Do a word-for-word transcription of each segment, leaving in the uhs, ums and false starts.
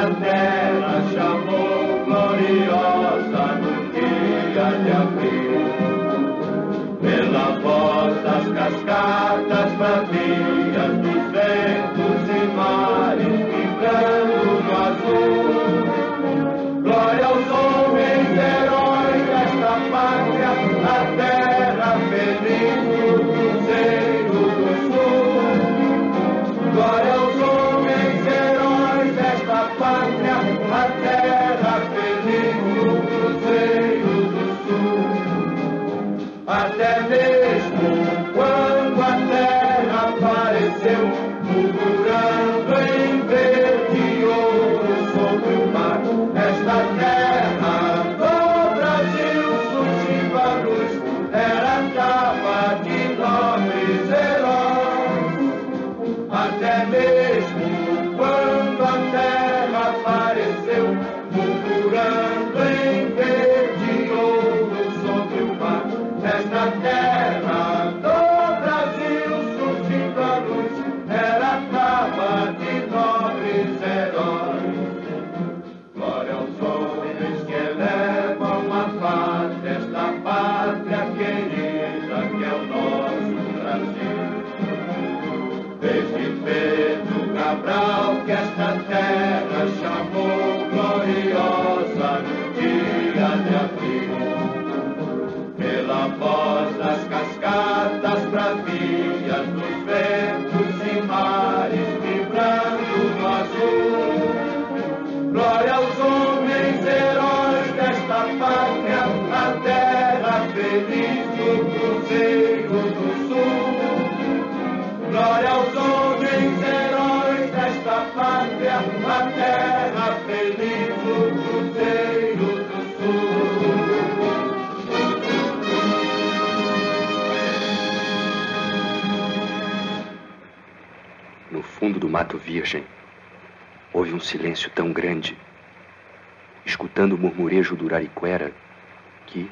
da terra chamou gloriosa no dia de abril. Pela voz das cascatas bravias, dos ventos e mares vibrando no azul. Glória aos homens heróis desta pátria, a terra feliz do Cruzeiro do Sul. Glória aos homens heróis desta pátria, a terra feliz do Cruzeiro do Sul. Até mesmo quando a terra apareceu, fulgurando em verde e ouro sobre o mar, esta terra do Brasil surgiu a luz, era capa de nobres heróis. Até mesmo quando a terra apareceu, fulgurando em verde e ouro sobre o mar, esta terra do Brasil surgiu a luz, era capa de nobres heróis. Glória aos homens que elevam a paz desta pátria querida que é o nosso Brasil. Desde Pedro Cabral que esta terra chamou gloriosa no dia de abril. Pela voz das cascatas bravias, dos ventos e mares vibrando no azul. Glória aos homens heróis desta pátria, a terra feliz do Cruzeiro do Sul. Glória aos homens heróis desta pátria, a terra feliz do Cruzeiro do Sul. No fundo do mato virgem, houve um silêncio tão grande, escutando o murmurejo do Uraricoera, que...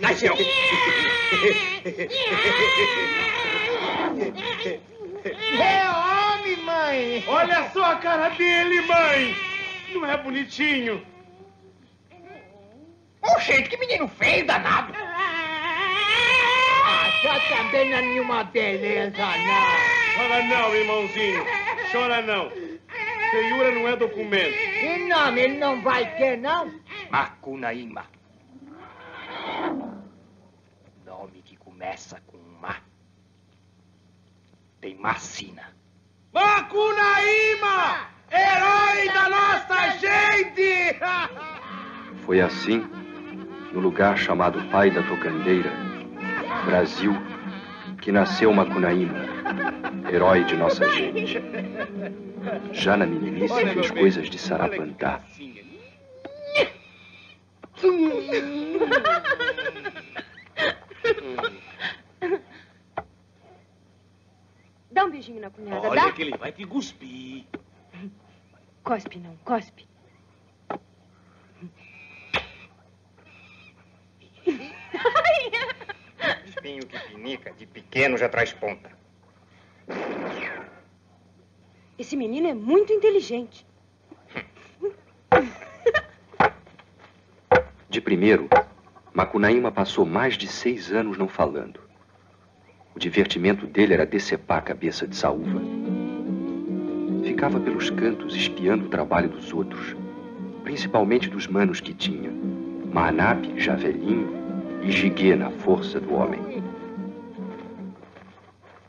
Nasceu! É homem, mãe! Olha só a cara dele, mãe! Não é bonitinho? Poxa, que menino feio, danado! Ah, já também não é nenhuma beleza, não! Chora não, irmãozinho! Chora não! Feiura não é documento! Que nome ele não vai ter, não? Macunaíma. Nome que começa com Ma. Tem Macina. Macunaíma! Herói da nossa gente! Foi assim, no lugar chamado Pai da Tocandeira, Brasil, que nasceu Macunaíma, herói de nossa gente. Já na meninice fez coisas de sarapantá. Dá um beijinho na cunhada, olha, dá? Olha que ele vai te cuspir. Cospe não, cospe. Espinho que pinica, de pequeno já traz ponta. Esse menino é muito inteligente. De primeiro, Macunaíma passou mais de seis anos não falando. O divertimento dele era decepar a cabeça de Saúva. Ficava pelos cantos espiando o trabalho dos outros, principalmente dos manos que tinha, Manap, já velhinho, e Jiguê na força do homem.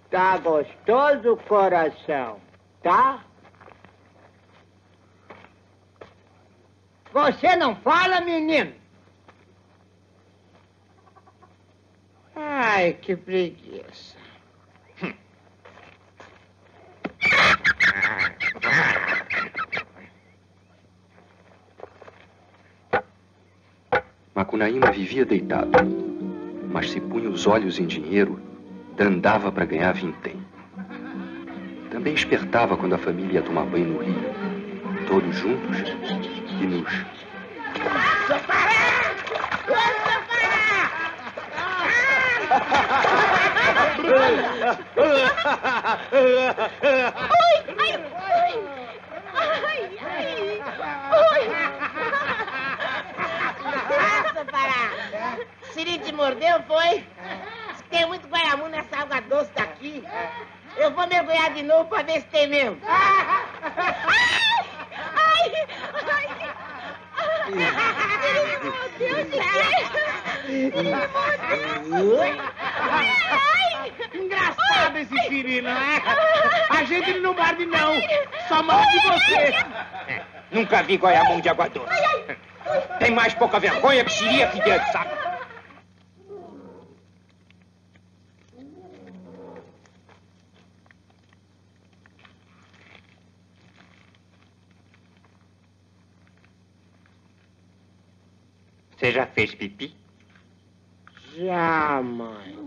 Tá gostoso, coração, tá? Você não fala, menino? Ai, que preguiça. Macunaíma vivia deitado, mas se punha os olhos em dinheiro, dandava para ganhar vintém. Também espertava quando a família ia tomar banho no rio, todos juntos e nus. O Siri te mordeu, foi? Tem muito guaiamu nessa água doce daqui. Eu vou mergulhar de novo pra ver se tem mesmo. Ai! Ai! Ai! Siri me mordeu, Jiguê! Siri me mordeu! Ai! Engraçado esse Siri, não é? A gente ele não morde, não. Só morde você. É, nunca vi guaiamu de água doce. Tem mais pouca vergonha que Siri aqui dentro, sabe? Você já fez pipi? Já, mãe.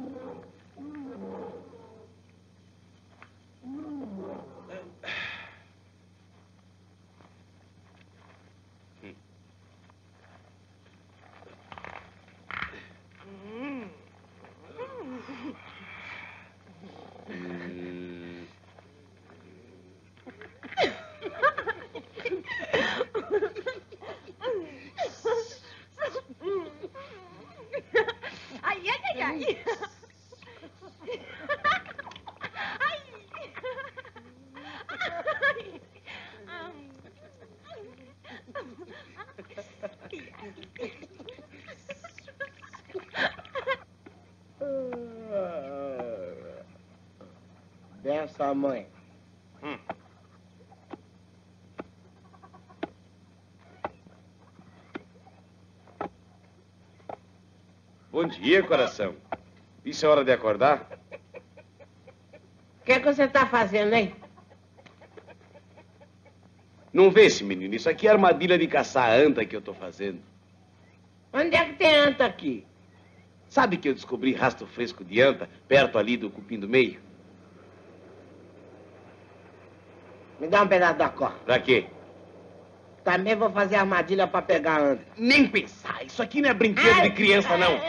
Dessa mãe. Hum. Bom dia, coração. Isso é hora de acordar? O que é que você está fazendo, hein? Não vê esse menino? Isso aqui é armadilha de caçar anta que eu estou fazendo. Onde é que tem anta aqui? Sabe que eu descobri rastro fresco de anta perto ali do cupim do meio? Me dá um pedaço da corda. Pra quê? Também vou fazer armadilha pra pegar anta. Nem pensar. Isso aqui não é brinquedo ai, de criança, não.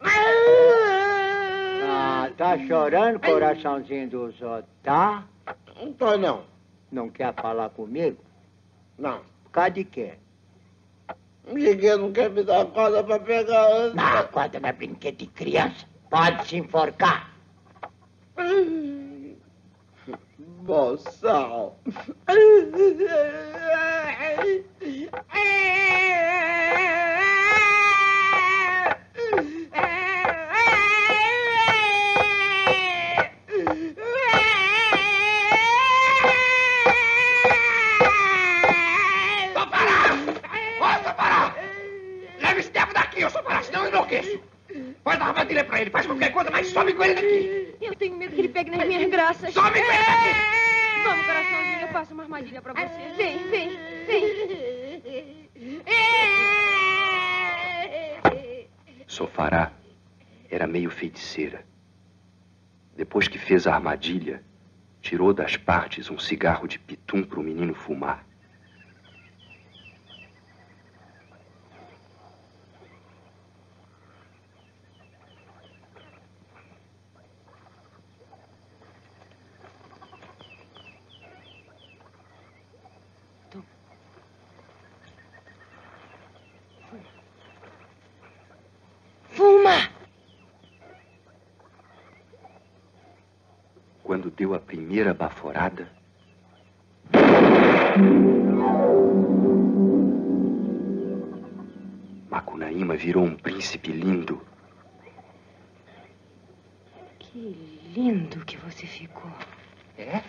Ah, tá chorando, coraçãozinho do Zó, tá? Não tô, não. Não quer falar comigo? Não. Por causa de quê? Jiguê não quer me dar corda pra pegar anta. Não, a corda não é brinquedo de criança. Pode se enforcar. Bom sal. Faz a armadilha pra ele, faz qualquer coisa, mas some com ele daqui. Eu tenho medo que ele pegue nas minhas graças. Some com ele daqui. Vamos, coraçãozinho, eu faço uma armadilha pra você. Vem, vem, vem. Sofará era meio feiticeira. Depois que fez a armadilha, tirou das partes um cigarro de pitum pro menino fumar. Quando deu a primeira baforada, Macunaíma virou um príncipe lindo. Que lindo que você ficou. É?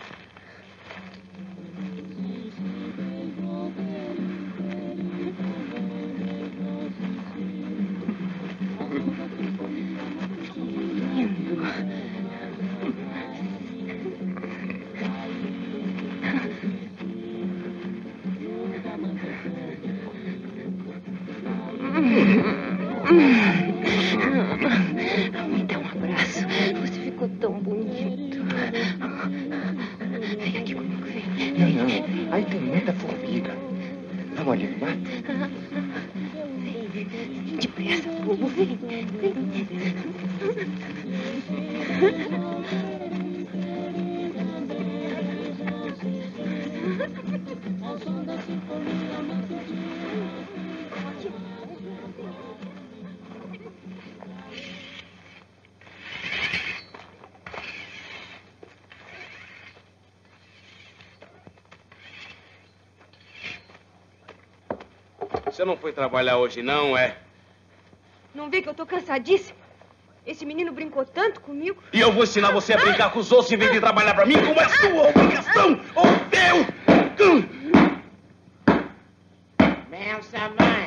Ai, bonito. Vem aqui comigo, vem. Não, não. Aí tem muita formiga. Vamos ali no mato? Vem. Depressa, bobo. Vem. Vem. Você não foi trabalhar hoje, não, é? Não vê que eu tô cansadíssima? Esse menino brincou tanto comigo. E eu vou ensinar você a brincar com os outros em vez de trabalhar pra mim, como é sua obrigação! Ou teu! Benção, mãe.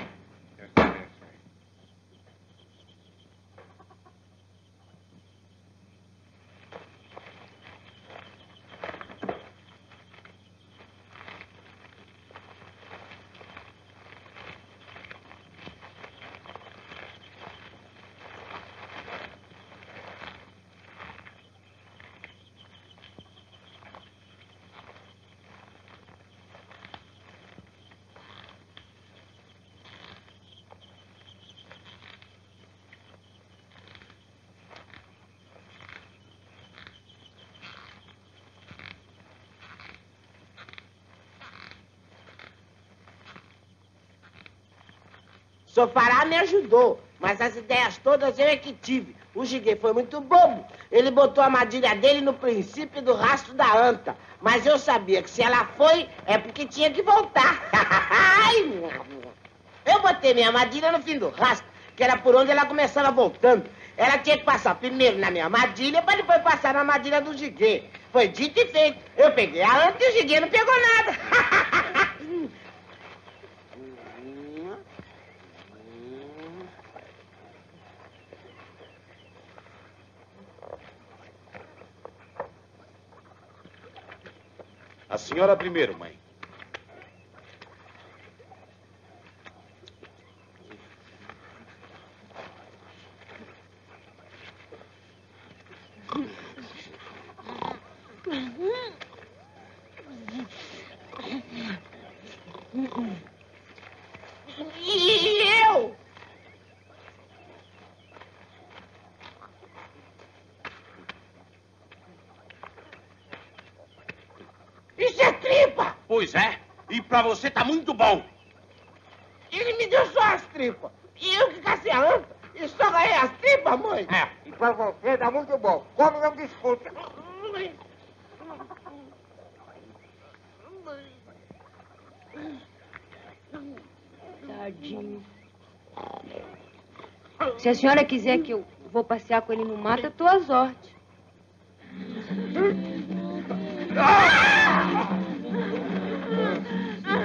Sofará me ajudou, mas as ideias todas eu é que tive. O Jiguê foi muito bobo. Ele botou a armadilha dele no princípio do rastro da anta. Mas eu sabia que se ela foi, é porque tinha que voltar. Eu botei minha armadilha no fim do rastro, que era por onde ela começava voltando. Ela tinha que passar primeiro na minha armadilha, para depois passar na armadilha do Jiguê. Foi dito e feito. Eu peguei a anta e o Jiguê não pegou nada. A senhora primeiro, mãe. Pois é, e pra você tá muito bom. Ele me deu só as tripas, e eu que cacei a anta, e só ganhei as tripas, mãe. É, e pra você tá muito bom, como não discuta. Tadinho. Se a senhora quiser que eu vou passear com ele no mato, eu tô às ordens.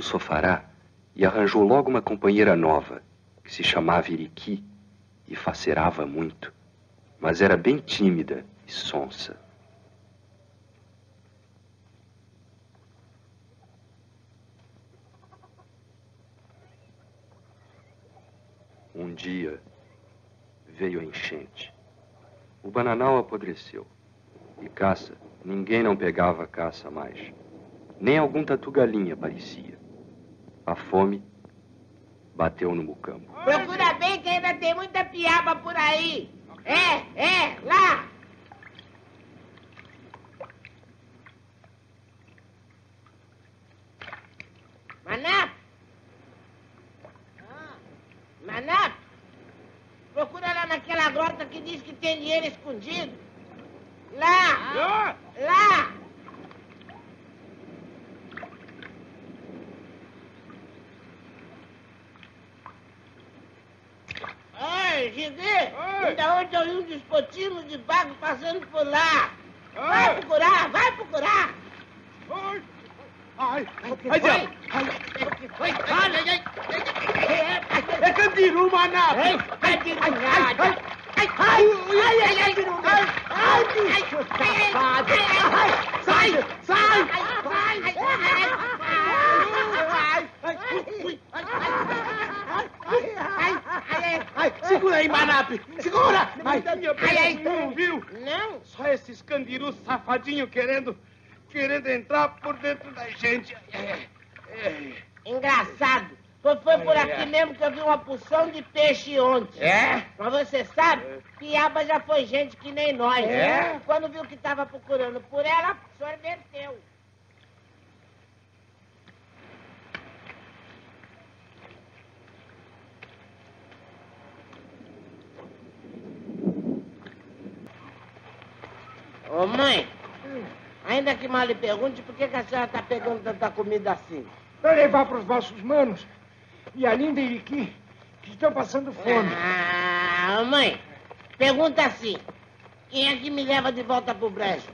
Sofará e arranjou logo uma companheira nova, que se chamava Iriqui e facerava muito, mas era bem tímida e sonsa. Um dia, veio a enchente. O bananal apodreceu. E caça, ninguém não pegava caça mais. Nem algum tatu-galinha parecia. A fome bateu no mucambo. Procura bem que ainda tem muita piaba por aí. É, é, lá! Manap! Manap! Procura lá naquela grota que diz que tem dinheiro escondido. Lá! Lá! Ai, Jiguê! Ainda ontem eu vi um despotismo de bago passando por lá. Vai procurar, vai procurar! Ai! Ai, ai, ai, ai, ai, ai, é candiru, Manap! Ai, ai, ai, ai, ai, ai, bicho! Sai, sai, sai! Segura aí, Manap! Segura! Ai, ai, não viu? Não! Só esses candirus safadinhos querendo... Querendo entrar por dentro da gente. Engraçado. Foi, foi por aqui mesmo que eu vi uma porção de peixe ontem. É? Mas você sabe, piaba já foi gente que nem nós. É? Quando viu que estava procurando por ela, sorveteu. Ô, mãe. Ainda que mal lhe pergunte, por que, que a senhora está pegando tanta comida assim? Para levar para os nossos manos e a linda Iriqui, que estão passando fome. Ah, mãe, pergunta assim. Quem é que me leva de volta para o brejo?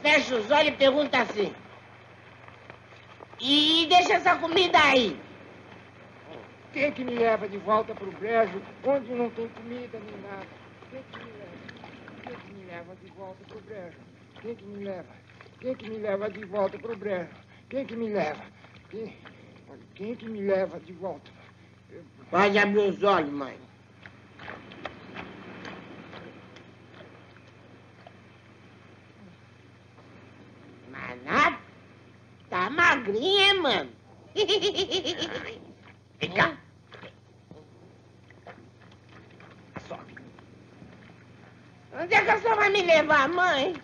Fecha os olhos e pergunta assim. E deixa essa comida aí. Quem é que me leva de volta para o brejo, onde não tem comida nem nada? Quem é que me leva? Quem que me leva de volta pro brejo? Quem que me leva? Quem que me leva de volta pro brejo? Quem que me leva? Quem, Quem que me leva de volta? Eu... Pode abrir os olhos, mãe. Manap? Tá magrinha, hein, mano? Vem cá. Onde é que a senhora vai me levar, mãe?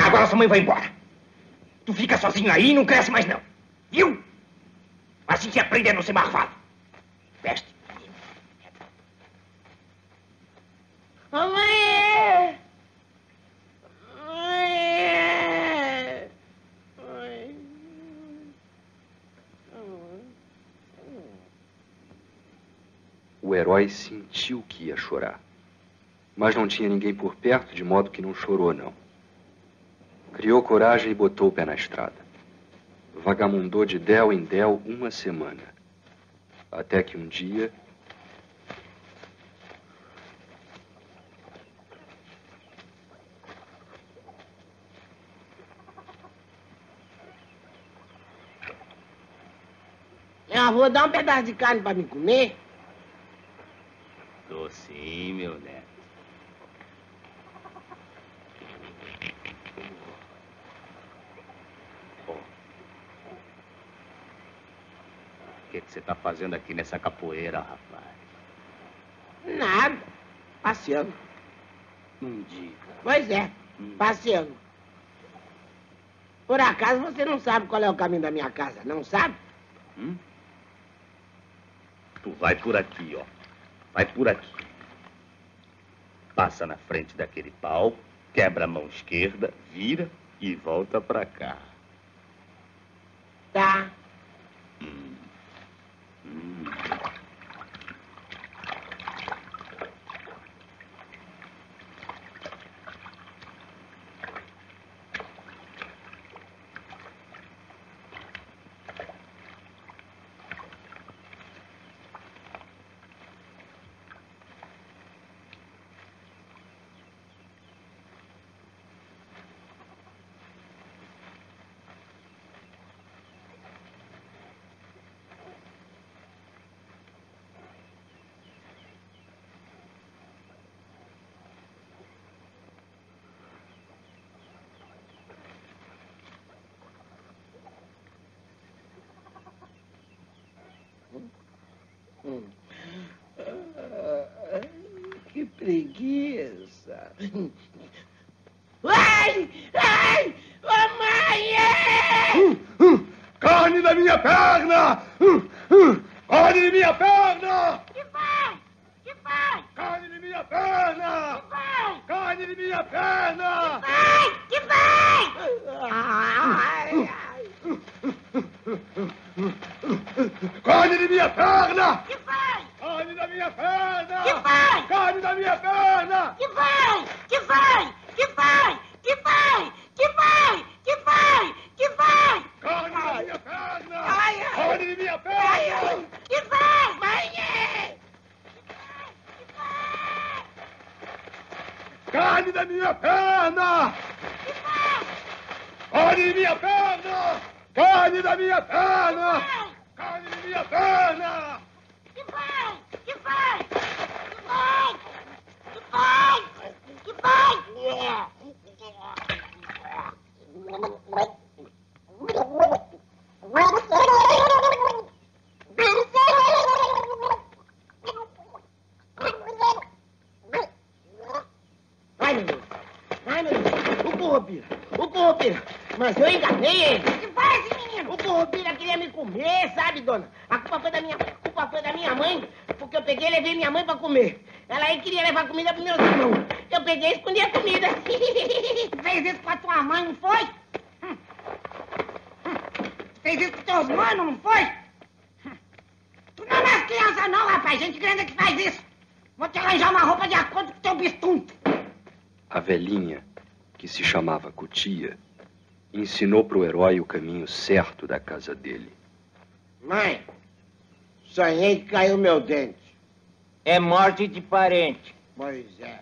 Agora sua mãe vai embora. Tu fica sozinho aí e não cresce mais, não. Viu? Assim se aprende a não ser marvado. Peste. Mamãe! Mamãe! Mamãe! O herói sentiu que ia chorar. Mas não tinha ninguém por perto, de modo que não chorou, não. Criou coragem e botou o pé na estrada. Vagamundou de del em del uma semana. Até que um dia... Meu avô, dá um pedaço de carne para me comer? Dou sim, meu neto. O que que você está fazendo aqui nessa capoeira, rapaz? Nada. Passeando. Não diga. Pois é, hum. passeando. Por acaso você não sabe qual é o caminho da minha casa, não sabe? Hum? Tu vai por aqui, ó. Vai por aqui. Passa na frente daquele pau, quebra a mão esquerda, vira e volta pra cá. Tá. Hum. Hum. preguiça. Ai! Ai! Mamãe! Uh, uh, carne da minha perna! Uh, uh, carne da minha perna! Que vai? Que vai? Carne da minha perna! Que vai? Carne da minha perna! Que vai? Que vai? Ai! Carne da minha perna! Que vai? Carne da minha perna! Que vai? Carne da minha perna! Que vai? Que vai? Que vai? Que vai? Que vai? Que vai? Que vai? Carne da minha perna! Ai, ai. Carne da minha perna! Ai, ai. Que vai? Mãe! Que vai? Que vai? Carne da minha perna! Que vai? Carne da minha perna! Carne da minha perna! Carne da minha perna! Que vai? Que vai? Que vai? Que vai? Que vai? Vai, menino. Vai, menino. O Corrupira. O Corrupira. Mas eu enganei ele. Que faz, menino? O Corrupira queria me comer, sabe, dona? A culpa foi da minha, a culpa foi da minha mãe, porque eu peguei e levei minha mãe pra comer. Ela aí queria levar comida pro meu irmão. Eu peguei e escondi a comida. Fez isso com a tua mãe, não foi? Fez isso com teus manos, não foi? Tu não é mais criança não, rapaz. Gente grande é que faz isso. Vou te arranjar uma roupa de acordo com teu bistunto. A velhinha, que se chamava Cutia, ensinou pro herói o caminho certo da casa dele. Mãe, sonhei que caiu meu dente. É morte de parente. Pois é.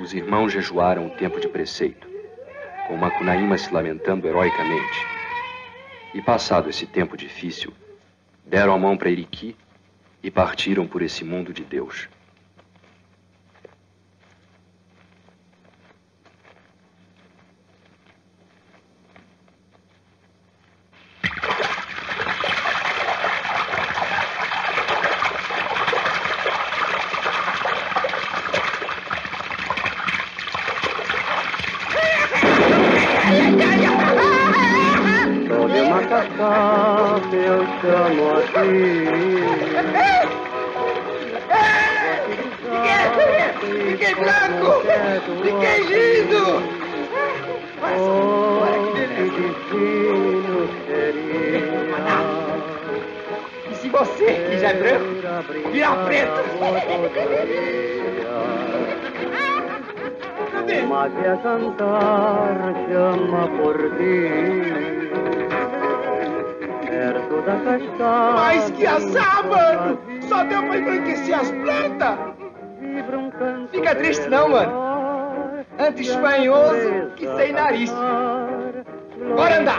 Os irmãos jejuaram o tempo de preceito, com Macunaíma se lamentando heroicamente. E passado esse tempo difícil, deram a mão para Iriqui e partiram por esse mundo de Deus.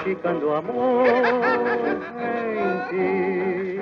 Ficando amor em ti.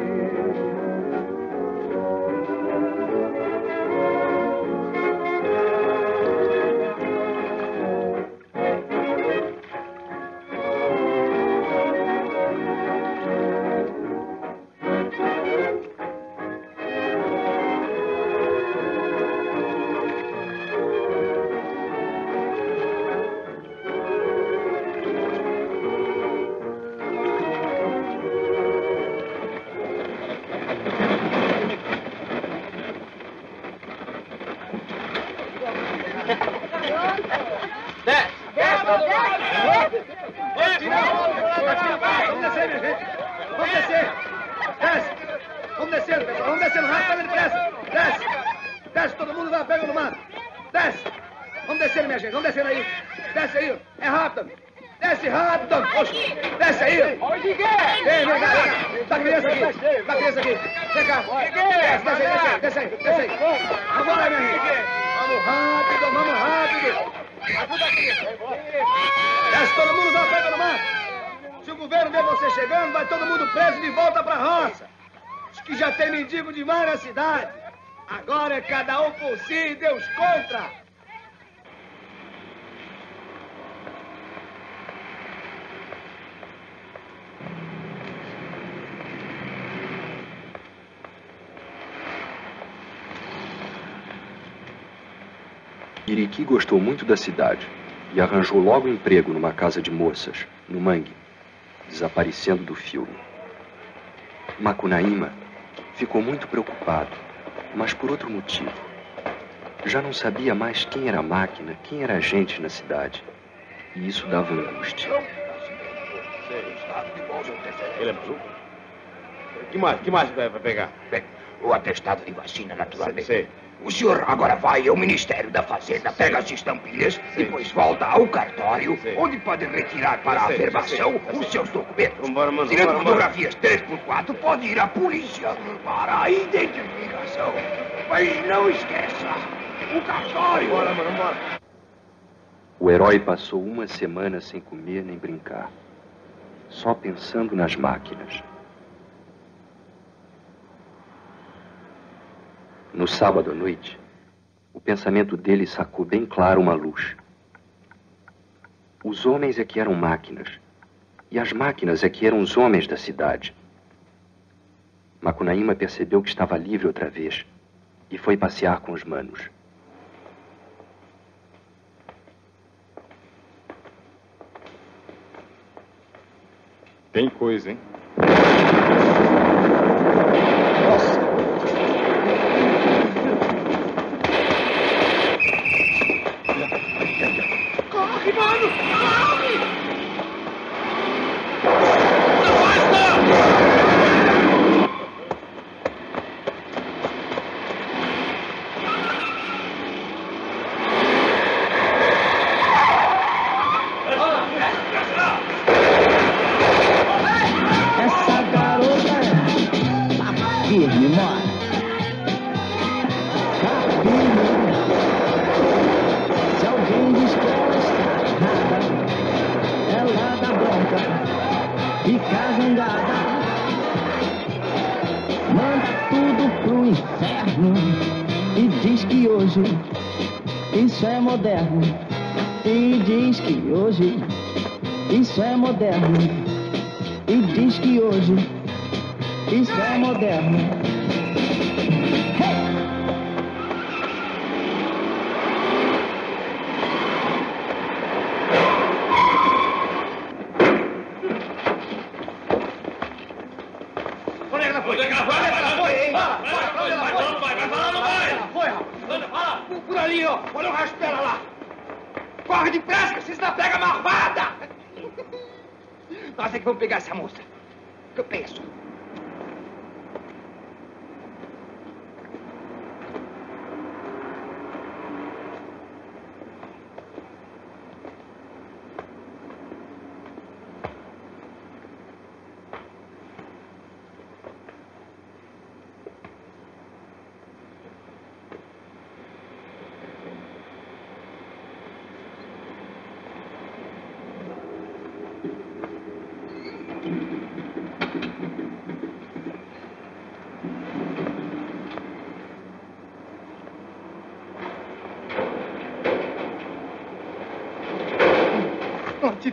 vai, vai! Vamos descer, minha gente! Vamos descer! Desce! Vamos descer, pessoal! Vamos descer rápido, depressa! Desce! Desce, todo mundo dá pega no mar! Desce! Vamos descer, minha gente! Vamos descer aí! Desce aí! É rápido! Desce rápido! Oxe. Desce aí! Ô, Jiguê! Vem, vem, vem! Dá criança aqui! Dá criança aqui! Vem cá! Desce, desce aí, desce aí! Desce aí! Vamos lá, minha gente! Vamos rápido, vamos rápido! Ajuda aqui! Desce, todo mundo dá pega no mar! Se o governo vê você chegando, vai todo mundo preso de volta pra roça. Diz que já tem mendigo demais na cidade. Agora é cada um por si e Deus contra. Iriqui gostou muito da cidade e arranjou logo emprego numa casa de moças, no Mangue, desaparecendo do filme. Macunaíma ficou muito preocupado, mas por outro motivo. Já não sabia mais quem era a máquina, quem era a gente na cidade. E isso dava angústia. Ele é maluco? Que mais? Que mais vai pegar? Bem, o atestado de vacina, naturalmente. Sim, sim. O senhor agora vai ao Ministério da Fazenda, sim, pega as estampilhas, sim, depois volta ao cartório, sim, onde pode retirar para sim, a afirmação sim, sim, os seus documentos. Vamos, tirando vamos, fotografias três por quatro, pode ir à polícia para a identificação. Mas não esqueça, o cartório... Bora, mano, bora. O herói passou uma semana sem comer nem brincar, só pensando nas máquinas. No sábado à noite, o pensamento dele sacou bem claro uma luz. Os homens é que eram máquinas, e as máquinas é que eram os homens da cidade. Macunaíma percebeu que estava livre outra vez e foi passear com os manos. Tem coisa, hein?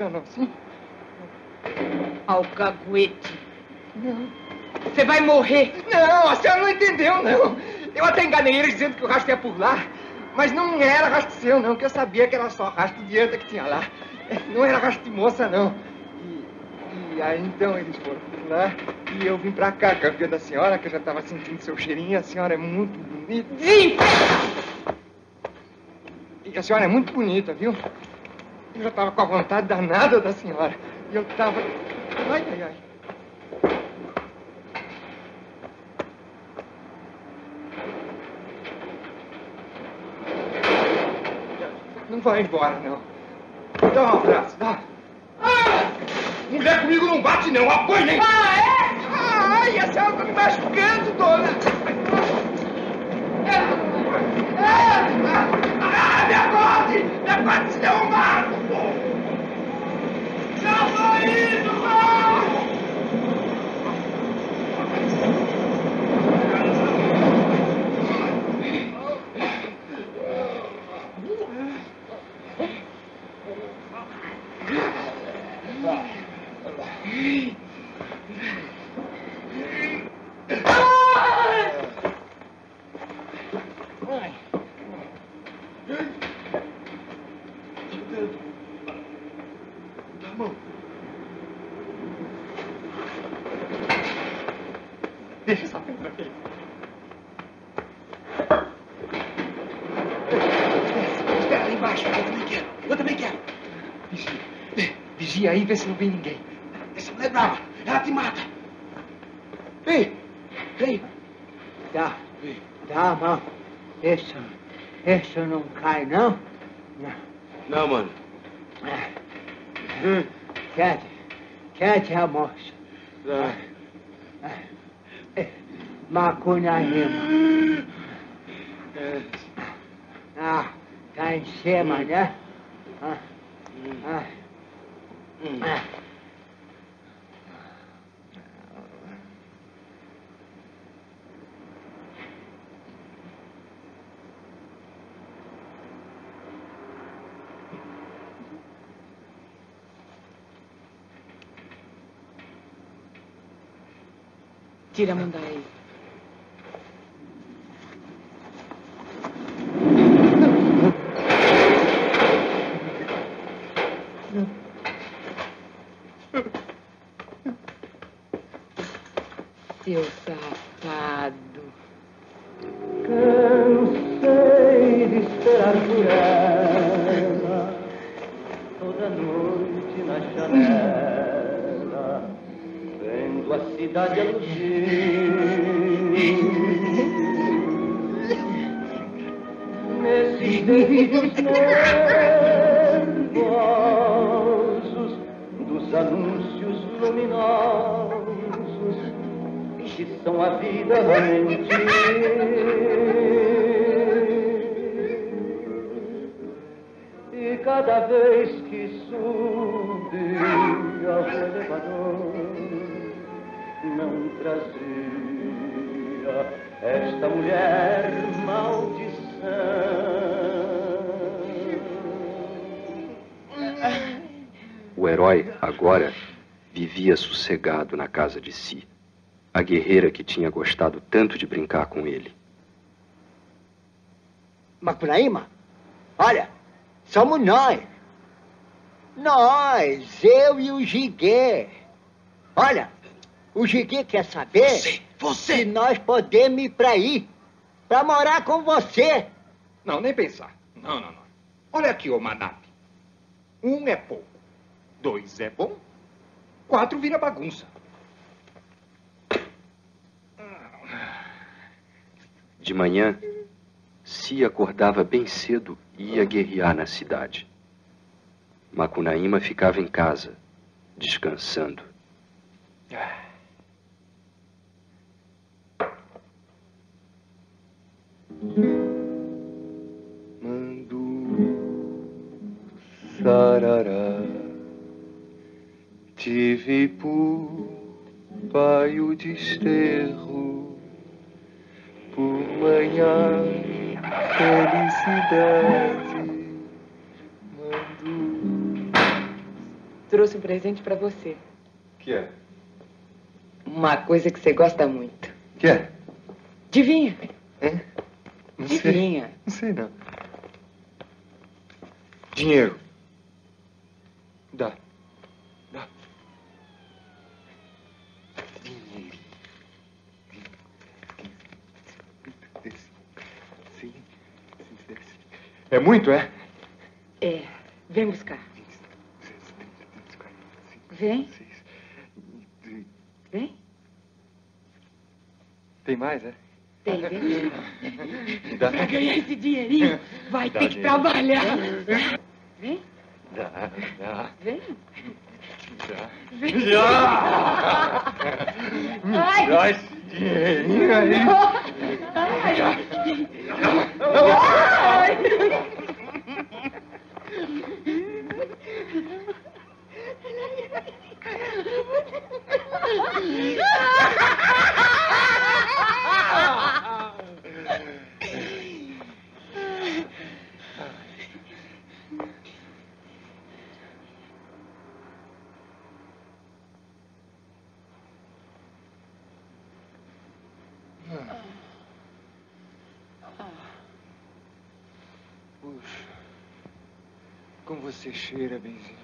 Não, não, sim. Alcaguete. Não. Você vai morrer. Não, a senhora não entendeu, não. Eu até enganei eles dizendo que o rastro ia por lá. Mas não era rastro seu, não, que eu sabia que era só rastro de anta que tinha lá. Não era rastro de moça, não. E, e aí, então, eles foram por lá e eu vim pra cá, campeã da senhora, que eu já tava sentindo seu cheirinho. A senhora é muito bonita. Sim! E a senhora é muito bonita, viu? Eu já estava com a vontade danada da senhora. E eu estava Ai, ai, ai. Não vai embora, não. Dá um abraço, dá. Mulher comigo não bate, não. Apanha, nem. Ah, é? Ai, a senhora tá me machucando, dona. Ah, me acorde! Me acorde, senão eu mato! Já tô indo, vão! Deixa essa pedra aqui. Espera, espera ali embaixo. Eu também quero. Eu também quero. Vigia. Vigia aí e vê se não vem ninguém. Essa mulher é brava. Ela te mata. Vem. Vem. Tá. Tá, mano. Essa. Essa não cai, não? Não. Não, mano. Hum. Quer. Quer te almoço. Tá. Macunaíma. Ah, tá em cima, né? Ah, ah, ah. Tira a mão daí. Seu safado. Cansei de esperar por ela, toda noite na janela, vendo a cidade a luzir. Nesses delírios nervosos dos anúncios luminosos que são a vida a mentir. E cada vez que subi ao elevador, não trazia esta mulher maldição. O herói agora vivia sossegado na casa de si. A guerreira que tinha gostado tanto de brincar com ele. Macunaíma, olha, somos nós. Nós, eu e o Jiguê. Olha, o Jiguê quer saber... Você, você! Se nós podemos ir pra aí, pra morar com você. Não, nem pensar. Não, não, não. Olha aqui, ô Manap. Um é pouco, dois é bom, quatro vira bagunça. De manhã, Ci acordava bem cedo e ia guerrear na cidade. Macunaíma ficava em casa, descansando. Mandu, sarará, tive por pai o desterro, por manhã, felicidade, mando. Trouxe um presente pra você. Que é? Uma coisa que você gosta muito. Que é? Adivinha. É? Não Adivinha. Sei. Não sei, não. Dinheiro. Dá. Dá. Dinheiro. É muito, é? É. Vem buscar. Vem. Hein? Tem mais, é? Tem, bem. Pra ganhar esse dinheirinho, vai dá ter que dinheiro. Trabalhar. Vem. Dá, dá. Vem. Já. Vem. Já! Ai. Dá esse dinheirinho aí. Ai. Já. Ai. Puxa, como você cheira, benzinho.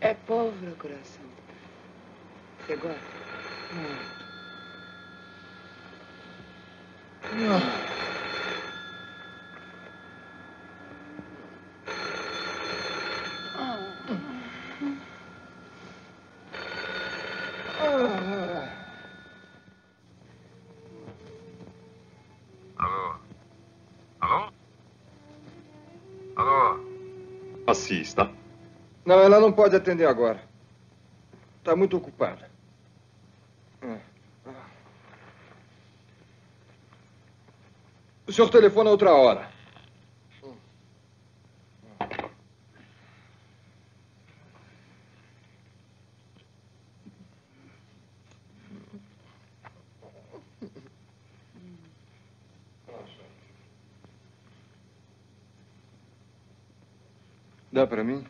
É pólvora, coração. Você gosta? Não. Não. Está? Não, ela não pode atender agora. Está muito ocupada. O senhor telefona outra hora. Dá pra mim?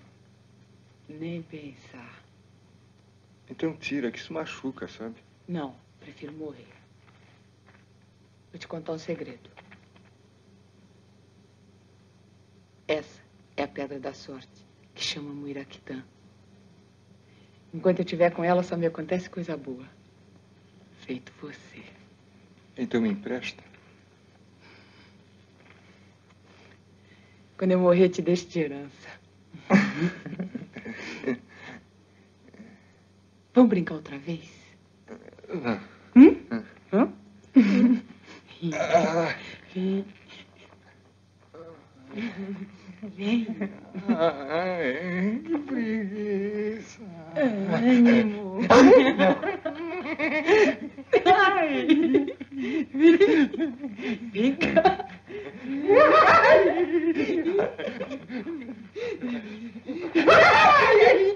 Nem pensar. Então tira, que isso machuca, sabe? Não, prefiro morrer. Vou te contar um segredo. Essa é a pedra da sorte, que chama Muiraquitã. Enquanto eu estiver com ela, só me acontece coisa boa. Feito você. Então me empresta? Quando eu morrer, te deixo de herança. Vamos brincar outra vez? Hum? Hum? Vem. Vem. Ai, que preguiça. Ânimo. Ai. Vem cá. Não. Ai.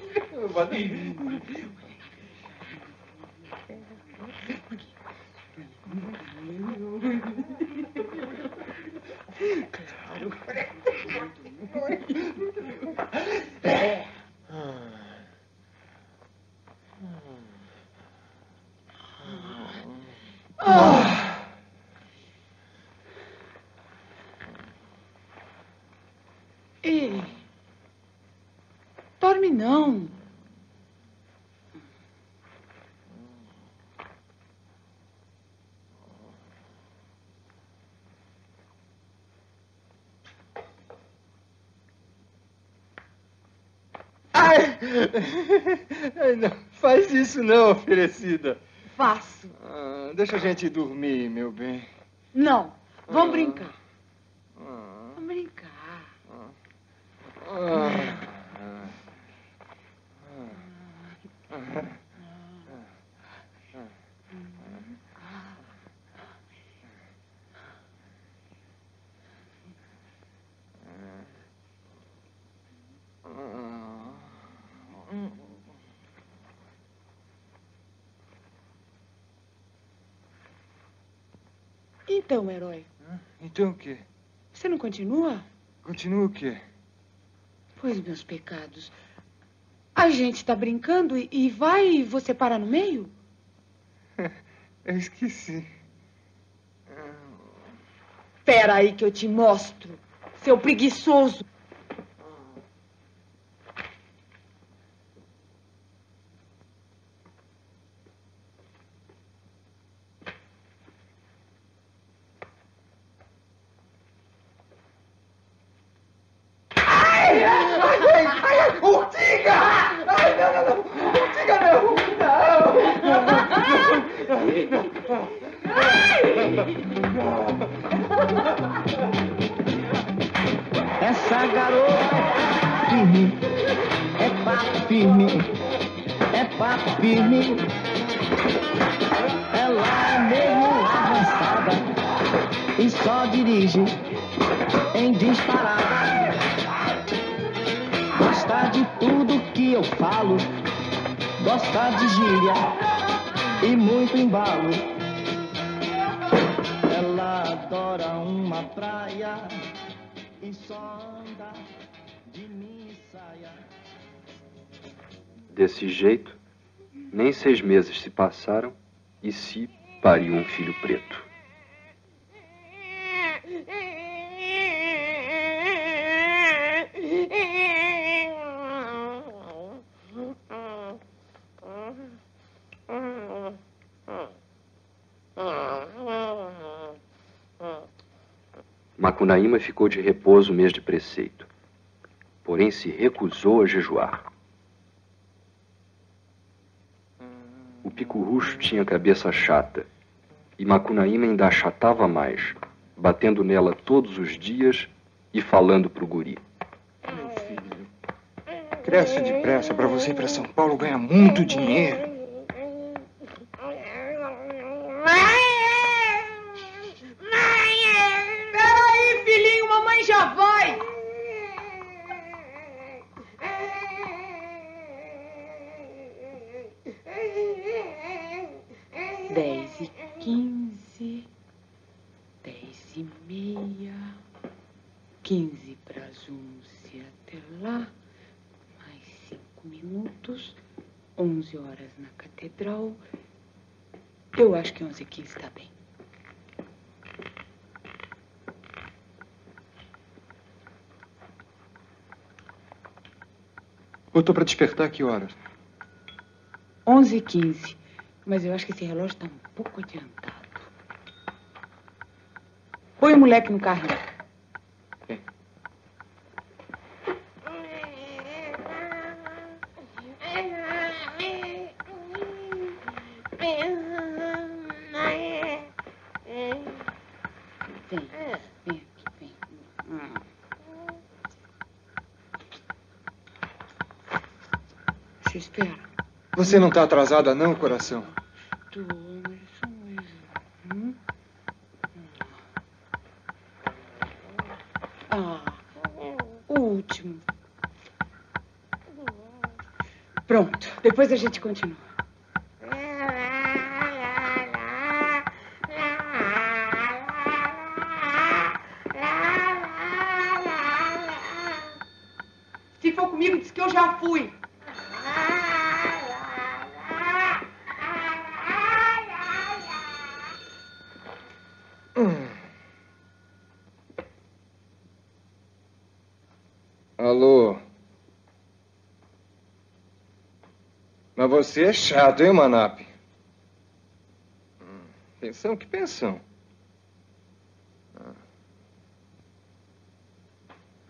Ai, não faz isso não, oferecida. Faço. Ah, deixa a gente dormir, meu bem. Não, vamos ah. brincar. Ah. Vamos brincar. Ah. Ah. Então, herói. Então o quê? Você não continua? Continua o quê? Pois, meus pecados, a gente tá brincando e, e vai e você para no meio? Eu esqueci. Espera aí que eu te mostro, seu preguiçoso. Ai, ai, ai, ai, urtiga! Ai, não, não, não, urtiga não! a garoa. Firme, é papo firme, é papo firme. Ela é mesmo avançada e só dirige em disparada. Gosta de tudo que eu falo, gosta de gíria e muito embalo. Ela adora uma praia e só anda de minha saia. Desse jeito, nem seis meses se passaram e Ci pariu um filho preto. Macunaíma ficou de repouso o mês de preceito, porém se recusou a jejuar. O picurrucho tinha cabeça chata, e Macunaíma ainda achatava mais, batendo nela todos os dias e falando pro guri. Meu filho, cresce depressa para você ir para São Paulo ganhar muito dinheiro. Eu acho que onze e quinze está bem. Botou para despertar que horas? onze e quinze. Mas eu acho que esse relógio está um pouco adiantado. Põe o moleque no carro. É. Você não está atrasada não, coração? Estou, mas isso mesmo. Ah, o último. Pronto, depois a gente continua. Se for comigo, diz que eu já fui. Você é chato, hein, Manap? Pensão? Que pensão? Ah.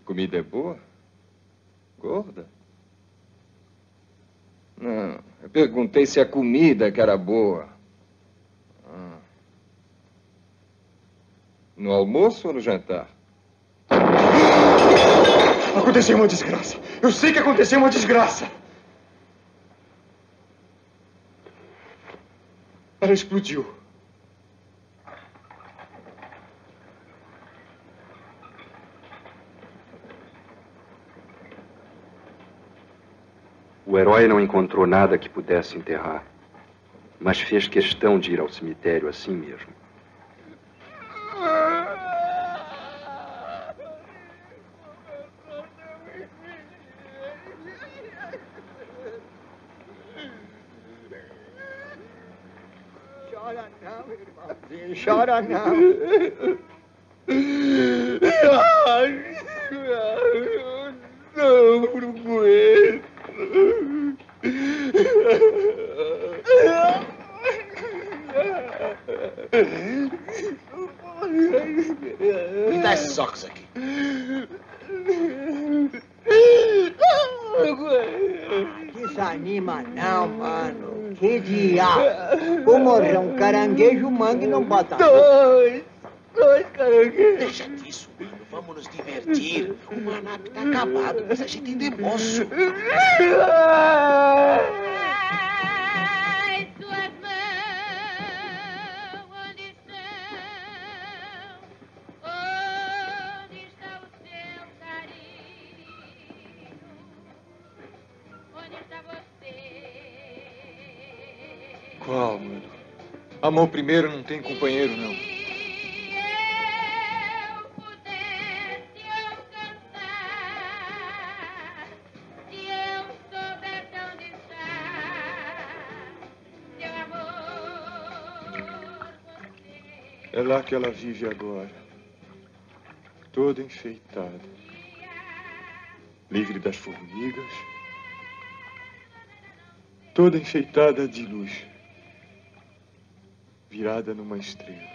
Comida é boa? Gorda? Não, eu perguntei se a comida que era boa. Ah. No almoço ou no jantar? Aconteceu uma desgraça. Eu sei que aconteceu uma desgraça. Ela explodiu. O herói não encontrou nada que pudesse enterrar, mas fez questão de ir ao cemitério assim mesmo. Chora não. Não, não aguento. Me dá esses óculos aqui. Desanima não, mano. Que diabo. Vou morrer um caranguejo, mangue não bota. Dois, dois caranguejos. Deixa disso, mano. Vamos nos divertir. O Manap tá acabado, mas a gente tem demoço. Ai, tuas mãos, onde são? Onde está o seu carinho? Onde está você? Qual, mano? A mão primeiro não tem companheiro, não. É lá que ela vive agora, toda enfeitada, livre das formigas, toda enfeitada de luz, virada numa estrela.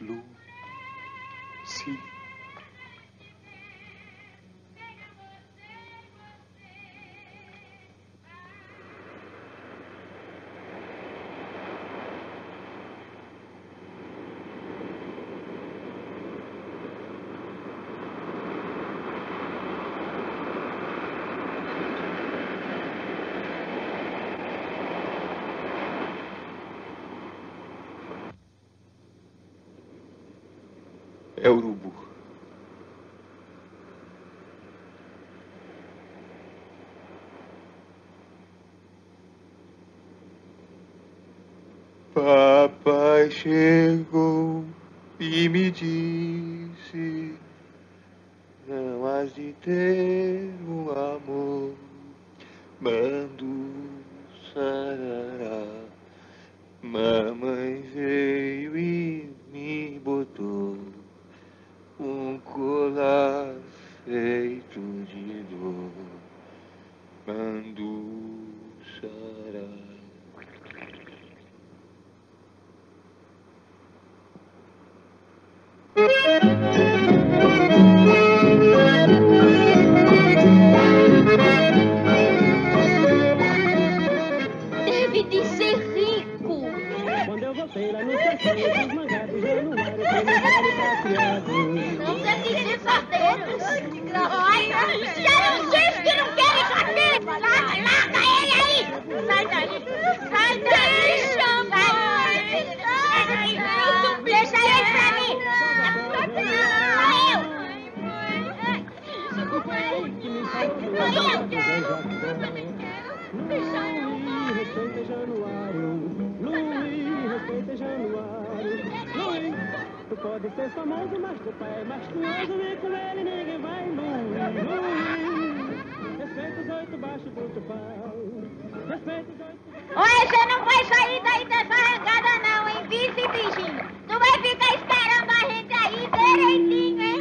Lu, Ci. É urubu. Papai chegou e me disse: não has de ter um amor, mando sarará. Mamãe veio e me botou um colar feito de dor, mando sará. Deve de ser rico. Quando eu voltei lá no café, os mangados já não eram criados. Serão vocês que não querem saber! Larga ele aí! Sai daí! Sai daí! Sai daí! Deixa ele pra mim! Sou eu! Eu quero! Deixa eu! Lui, respeita Januário! Lui, respeita Januário! Lui! Tu pode ser famoso, mas teu pai é mastuoso e com ele ninguém vai longe. Respeita os oito baixos do teu pai. Respeita os oito baixos. Olha, você não vai sair daí dessa arrancada não, hein? Vixe, bichinho. Tu vai ficar esperando a gente aí direitinho, hein?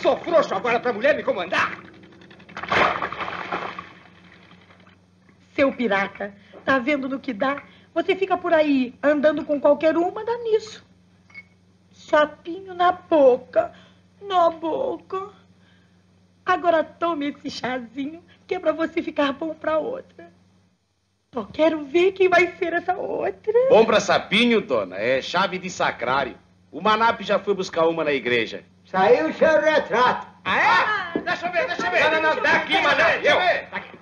Sou frouxo agora pra mulher me comandar. Seu piraca, tá vendo no que dá? Você fica por aí andando com qualquer uma, dá nisso. Chapinho na boca, na boca. Agora tome esse chazinho que é pra você ficar bom pra outra. Só quero ver quem vai ser essa outra. Bom pra sapinho, dona, é chave de sacrário. O Manap já foi buscar uma na igreja. Saiu o seu retrato. Ah, é? Ah, deixa eu ver, deixa eu ver. Não, não, não, dá aqui, mano. Deixa eu ver. Tá aqui.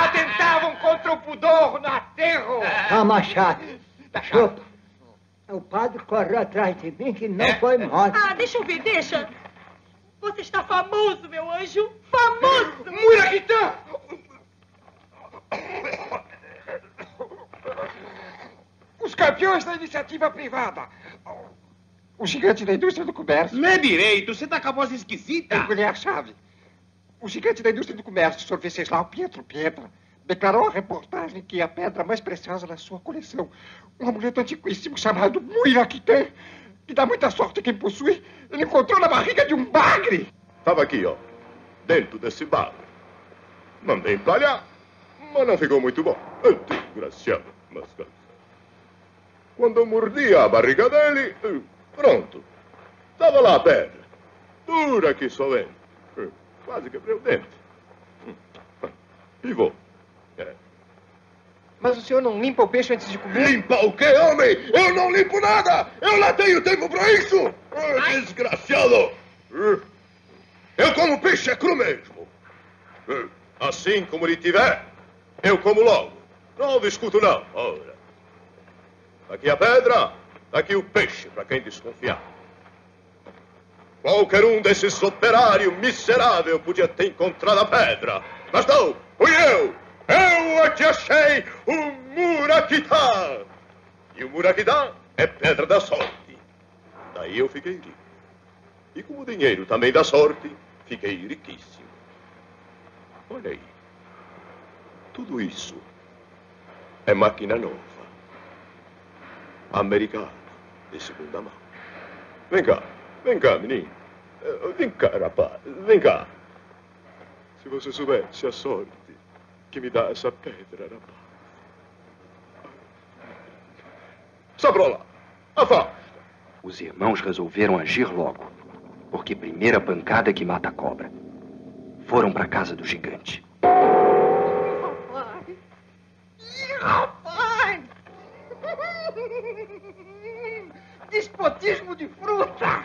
Atentavam contra o pudor no aterro. Tá machado. Tá chato. O padre correu atrás de mim que não é. Foi morto. Ah, deixa eu ver, deixa. Você está famoso, meu anjo. Famoso. Muiraquitã. Os campeões da iniciativa privada. O gigante da indústria do comércio. Não é direito, você tá com a voz esquisita. Engolhei a chave. O gigante da indústria do comércio, senhor Wenceslau Pietro Pietra, declarou a reportagem que a pedra mais preciosa da sua coleção, um amuleto antiquíssimo chamado Muiraquitã, que dá muita sorte a quem possui, ele encontrou na barriga de um bagre. Estava aqui, ó, dentro desse bagre. Mandei empalhar. mas não ficou muito bom. Desgraciado, mas... Quando eu mordi a barriga dele, pronto. Estava lá a pedra. Dura que só vem. Quase quebrei o dente. Pivô. É. Mas o senhor não limpa o peixe antes de comer? Limpa o quê, homem? Eu não limpo nada! Eu lá tenho tempo para isso! Ai. Desgraciado! Eu como peixe cru mesmo. Assim como ele tiver, eu como logo. Não discuto, não. Ora. Aqui a pedra, aqui o peixe, para quem desconfiar. Qualquer um desses operários miseráveis podia ter encontrado a pedra. Mas não, fui eu. Eu aqui achei o Muiraquitã. E o Muiraquitã é pedra da sorte. Daí eu fiquei rico. E como o dinheiro também dá sorte, fiquei riquíssimo. Olha aí. Tudo isso é máquina nova. Americana, de segunda mão. Vem cá, vem cá, menino. Vem cá, rapaz, vem cá. Se você soubesse a sorte que me dá essa pedra, rapaz. Só pra lá, afasta. Os irmãos resolveram agir logo, porque primeira pancada que mata a cobra. Foram pra casa do gigante. Rapaz! Rapaz! Despotismo de fruta!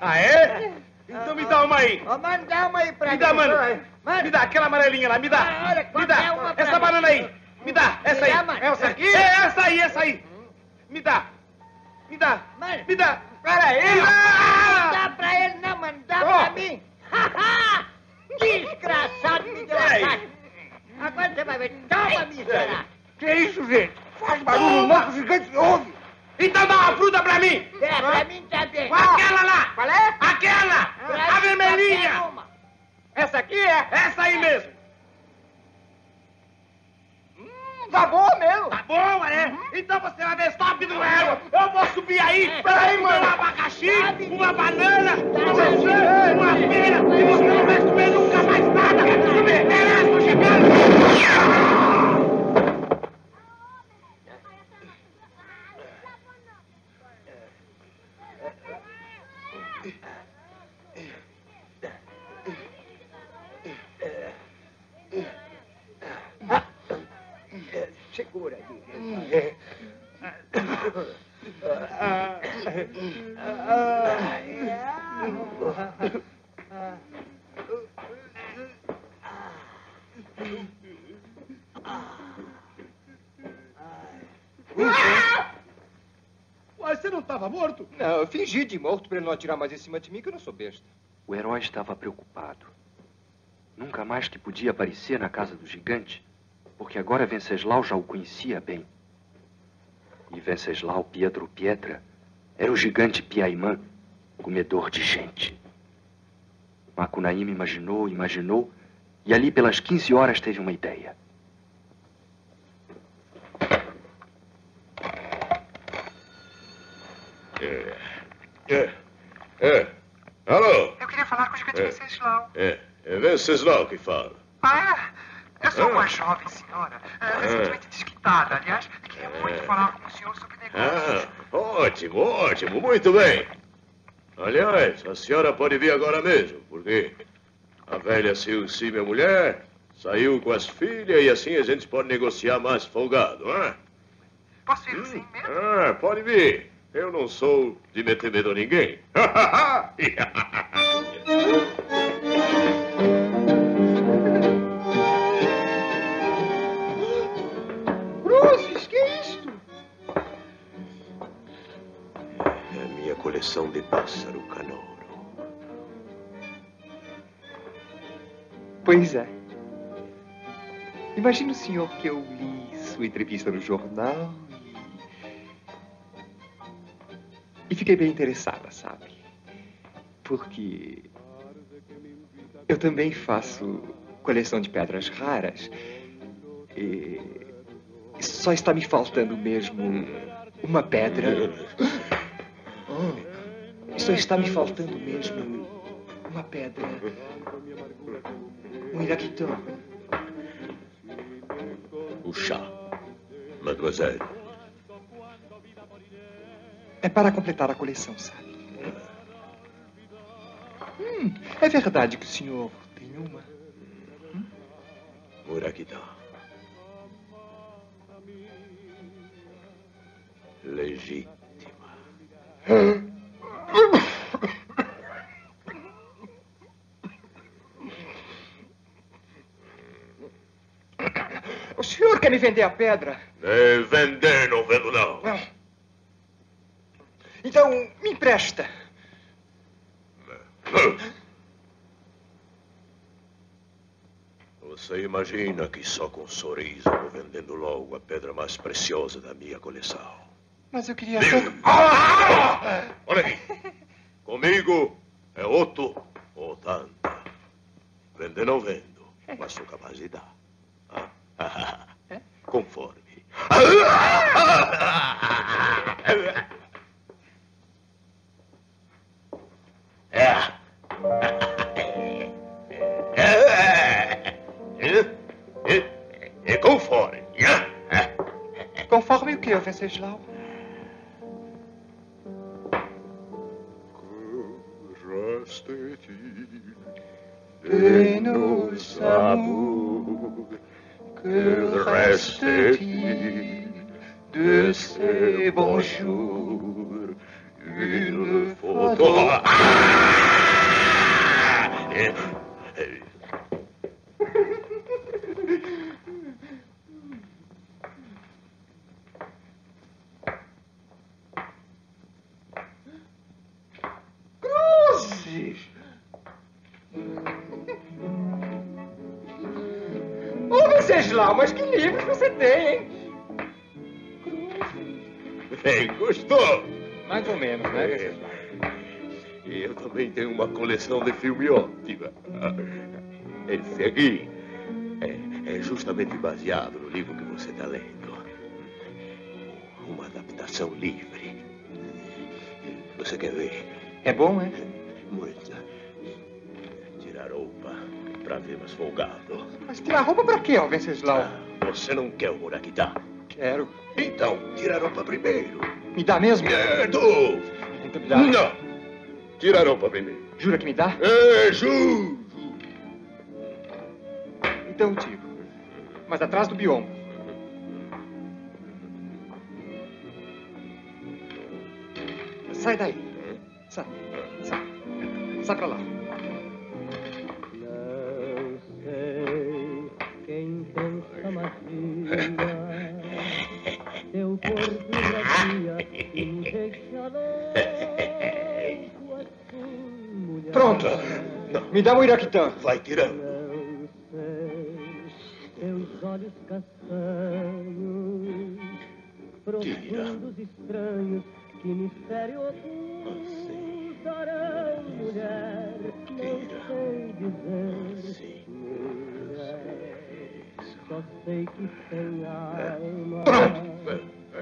Ah, é? Então ah, me dá uma aí. Oh, manda uma aí pra mim. Me dá, mano. Mano. Me dá aquela amarelinha lá, me dá. Ah, olha, me dá. É essa banana aí. Me dá, essa aí. É essa aqui? É essa aí, essa aí. Me dá. Me dá. Mano. Me dá. Para ele. Ah! Não dá pra ele, não, mano. Dá oh. pra mim. Desgraçado, desgraçado. Agora você vai ver. Toma, miserável. Que isso, gente? Faz barulho, o marco gigante ouve. Então dá uma fruta pra mim. É, ah. pra mim também. Qual? Aquela lá. Qual é? Aquela. Ah. A vermelhinha. Essa aqui é? Essa aí mesmo. Hum, tá boa mesmo. Tá boa, né? Uhum. Então você vai ver stop do duelo. Eu vou subir aí. É. Peraí, mano. Um abacaxi, sabe? Uma banana, tá uma maçã, uma pera. E você não vai comer nunca mais nada. Subir. É, estou chegando. Segura, Jiguê. Você não estava morto? Não, eu fingi de morto para ele não atirar mais em cima de mim, que eu não sou besta. O herói estava preocupado. Nunca mais que podia aparecer na casa do gigante, porque agora Wenceslau já o conhecia bem. E Wenceslau Pietro Pietra era o gigante Piaimã, comedor de gente. Macunaíma imaginou, imaginou, e ali pelas quinze horas teve uma ideia. É. É. É. Alô? Eu queria falar com o gigante é. Wenceslau. É. É Wenceslau que fala. Ah! Eu sou uma ah. jovem senhora, ah. recentemente desquitada, aliás, e queria muito ah. falar com o senhor sobre negócios. Ah, ótimo, ótimo, muito bem. Aliás, a senhora pode vir agora mesmo, porque a velha Suzy, minha mulher, saiu com as filhas e assim a gente pode negociar mais folgado, hein? Posso ir hum? assim mesmo? Ah, pode vir. Eu não sou de meter medo a ninguém. Coleção de pássaro canouro. Pois é. Imagina o senhor que eu li sua entrevista no jornal e... e fiquei bem interessada, sabe? Porque eu também faço coleção de pedras raras e só está me faltando mesmo uma pedra... Oh, só está me faltando mesmo uma pedra. Um Iraquitã. o chá. Mademoiselle. É para completar a coleção, sabe? Hum, é verdade que o senhor tem uma? Hum? Muiraquitã. Legítima. Hum. O senhor quer me vender a pedra? Me vender não vendo não. Não. Então, me empresta. Você imagina que só com um sorriso vou vendendo logo a pedra mais preciosa da minha coleção. Mas eu queria... Diga. Ah! Olha aqui. Comigo é outro ou tanta. Vender não vendo, mas sou capaz de dar. Ah. Conforme. É conforme. Conforme o que, Wenceslau? Que nos amour, que reste-t-il de ces bons jours, une photo. Cruze! Ô, Wenceslau, mas que livros você tem, hein? Cruze! Bem, gostou? Mais ou menos, né, Wenceslau? Eu também tenho uma coleção de filme ótima. Esse aqui é, é justamente baseado no livro que você está lendo. Uma adaptação livre. Você quer ver? É bom, é? Muito. Tirar roupa para ver mais folgado. Mas tirar roupa para quê, ó, Wenceslau? Ah, você não quer o Muiraquitã? Quero. Então, tirar roupa primeiro. Me dá mesmo? Quero! Então me dá. Não! Tira a roupa primeiro. Jura que me dá? É, juro. Então tiro. Mas atrás do biombo. Sai daí. Sai. Sai. Sai pra lá. Não sei quem pensa mais linda. Teu corpo e injeção. Pronto. Não. Me dá o Muiraquitã. Vai tirando. Tira. Tira. Pronto.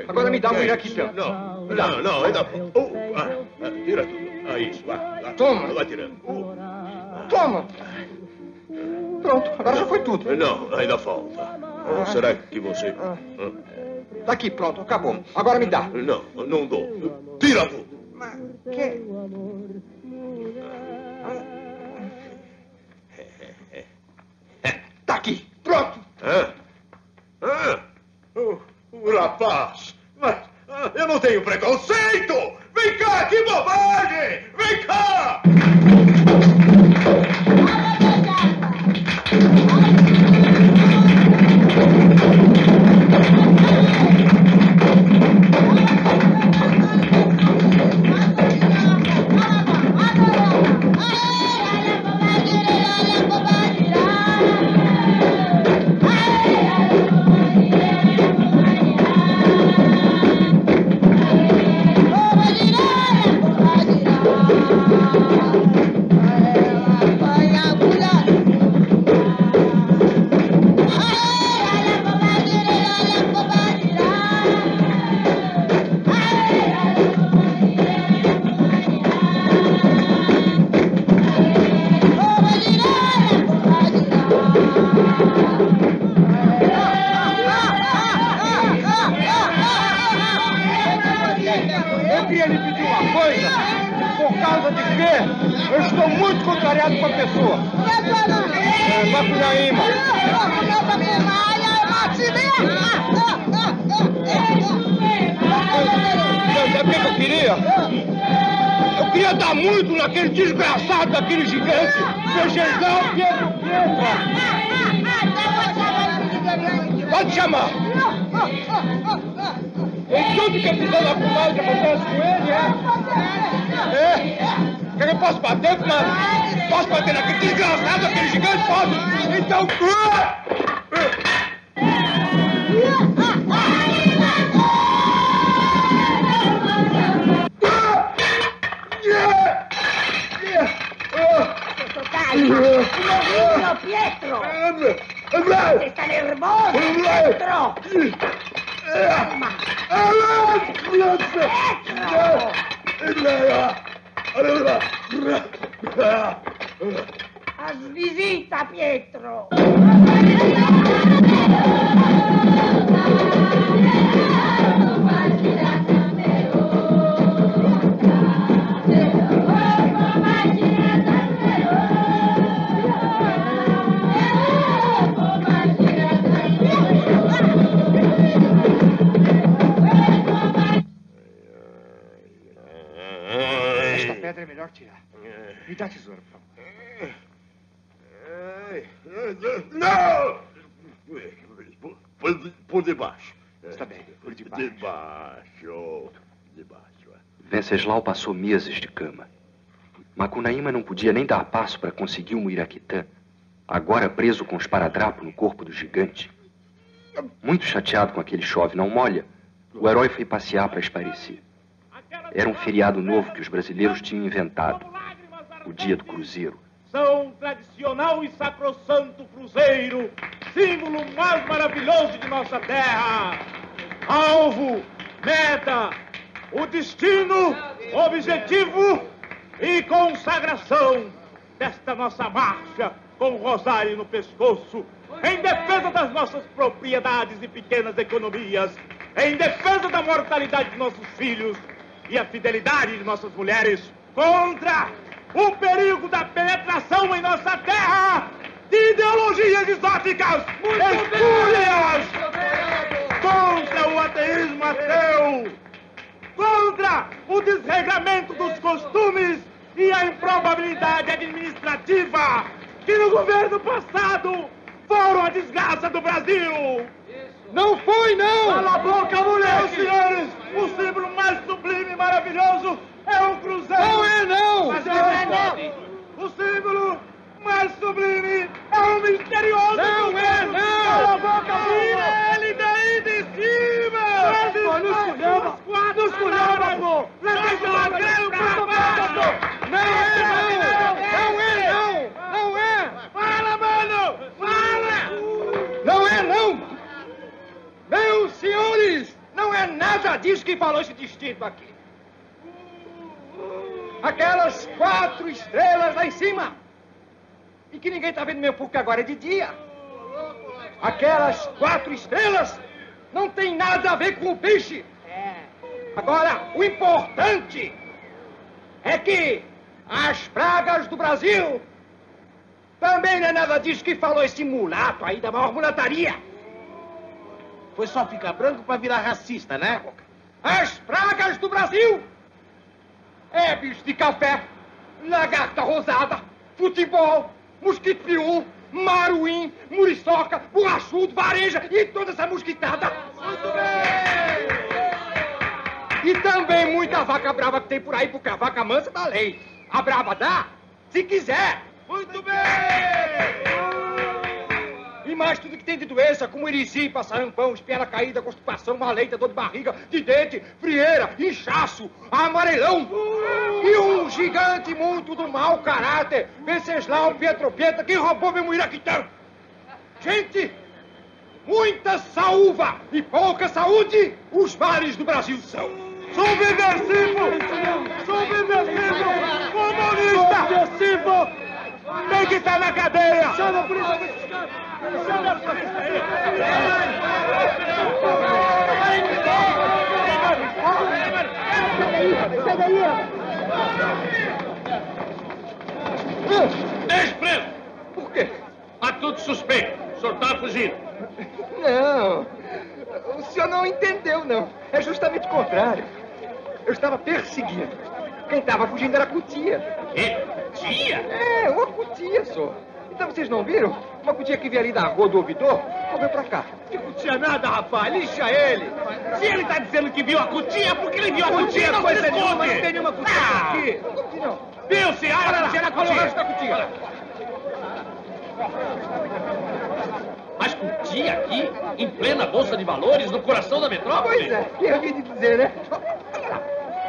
Agora me dá o Muiraquitã. Não, não, não. Ainda... Oh, ah, tira tudo. Ah, isso, vá. Toma. Vai tirando. Uh. Toma. Pronto, agora já foi tudo. Não, ainda falta. Ah. Será que você... Ah. Tá aqui, pronto, acabou. Agora me dá. Não, não dou. Tira tudo. Mas que... Ah. Tá aqui, pronto. Ah. Ah. O, o rapaz. Mas ah, eu não tenho preconceito. Vem cá, que bobagem! Vem cá! dizer, eu estou muito contrariado com a pessoa. Eu estou no rei. Macunaíma. Eu também eu que eu queria? Eu queria dar muito naquele desgraçado daquele gigante, Wenceslau Pietro Pietra. Pode chamar. E tudo que eu fizer na comadre acontece com ele, é? É? Quer que eu possa bater, mas posso bater naquele desgraçado, aquele gigante, posso? Então... Pietro, Pietro! Você está nervoso, Pietro? Calma! Pietro! As visitas, Pietro! Me dá tesoura, por favor. Não! Por, por debaixo. Está bem, por debaixo. Debaixo. Debaixo. Wenceslau passou meses de cama. Macunaíma não podia nem dar passo para conseguir o Muiraquitã, agora preso com os esparadrapo no corpo do gigante. Muito chateado com aquele chove não molha, o herói foi passear para espairecer. Era um feriado novo que os brasileiros tinham inventado. O dia do cruzeiro. São tradicional e sacrossanto cruzeiro, símbolo mais maravilhoso de nossa terra. Alvo, meta, o destino, objetivo e consagração desta nossa marcha com o rosário no pescoço, em defesa das nossas propriedades e pequenas economias, em defesa da mortalidade de nossos filhos e a fidelidade de nossas mulheres contra o perigo da penetração em nossa terra de ideologias exóticas, espúrias, contra o ateísmo ateu, contra o desregramento dos costumes e a improbabilidade administrativa que no governo passado foram a desgraça do Brasil. Não foi, não! Cala a boca, mulher! Meus senhores, o símbolo mais sublime e maravilhoso é um cruzeiro! Não é, não! Mas não é, não! O símbolo mais sublime é um misterioso! Não é, não! Cala a boca, mulher! Ele daí de cima! Nos colhamos! Nos colhamos! Levanta o agrelo pra baixo! Não é, não! Não é, não! Não é! Fala, mano! Fala! Não é, não! Meus senhores, não é nada disso que falou esse distinto aqui. Aquelas quatro estrelas lá em cima. E que ninguém tá vendo meu porque agora é de dia. Aquelas quatro estrelas não tem nada a ver com o peixe. Agora, o importante é que as pragas do Brasil também não é nada disso que falou esse mulato aí da maior mulataria. Foi só ficar branco para virar racista, né? As pragas do Brasil é bicho de café, lagarta rosada, futebol, mosquito piú, maruim, muriçoca, borrachudo, vareja e toda essa mosquitada. Muito bem! E também muita vaca brava que tem por aí, porque a vaca mansa dá lei. A brava dá, se quiser. Muito bem! E mais tudo que tem de doença, como irisi, passarampão, espinha caída, constipação, maleita, dor de barriga, de dente, frieira, inchaço, amarelão. E um gigante muito do mau caráter, Wenceslau Pietro Pietra, que roubou meu Muiraquitã. Gente, muita saúva e pouca saúde, os bares do Brasil são. Sou subversivo, subversivo, comunista, subversivo. Tem que estar na cadeia! Chama a polícia! Chama a polícia! Sai daí! Sai daí! suspeito. O senhor está fugindo. Não. O senhor não entendeu, não. É justamente o contrário. Eu estava perseguindo. Quem estava fugindo era a cutia. E? Cutia? É, uma cutia só. Então vocês não viram? Uma cutia que veio ali da rua do ouvidor, correu pra cá. Que cutia nada, rapaz. Lixa ele. Se ele tá dizendo que viu a cutia, é porque ele viu a cutia, não se esconde. Não tem nenhuma cutia aqui. Não. Viu-se? Olha lá, qual é o resto da cutia? Mas cutia aqui, em plena bolsa de valores, no coração da metrópole? Pois é, eu vim dizer, né? Olha lá.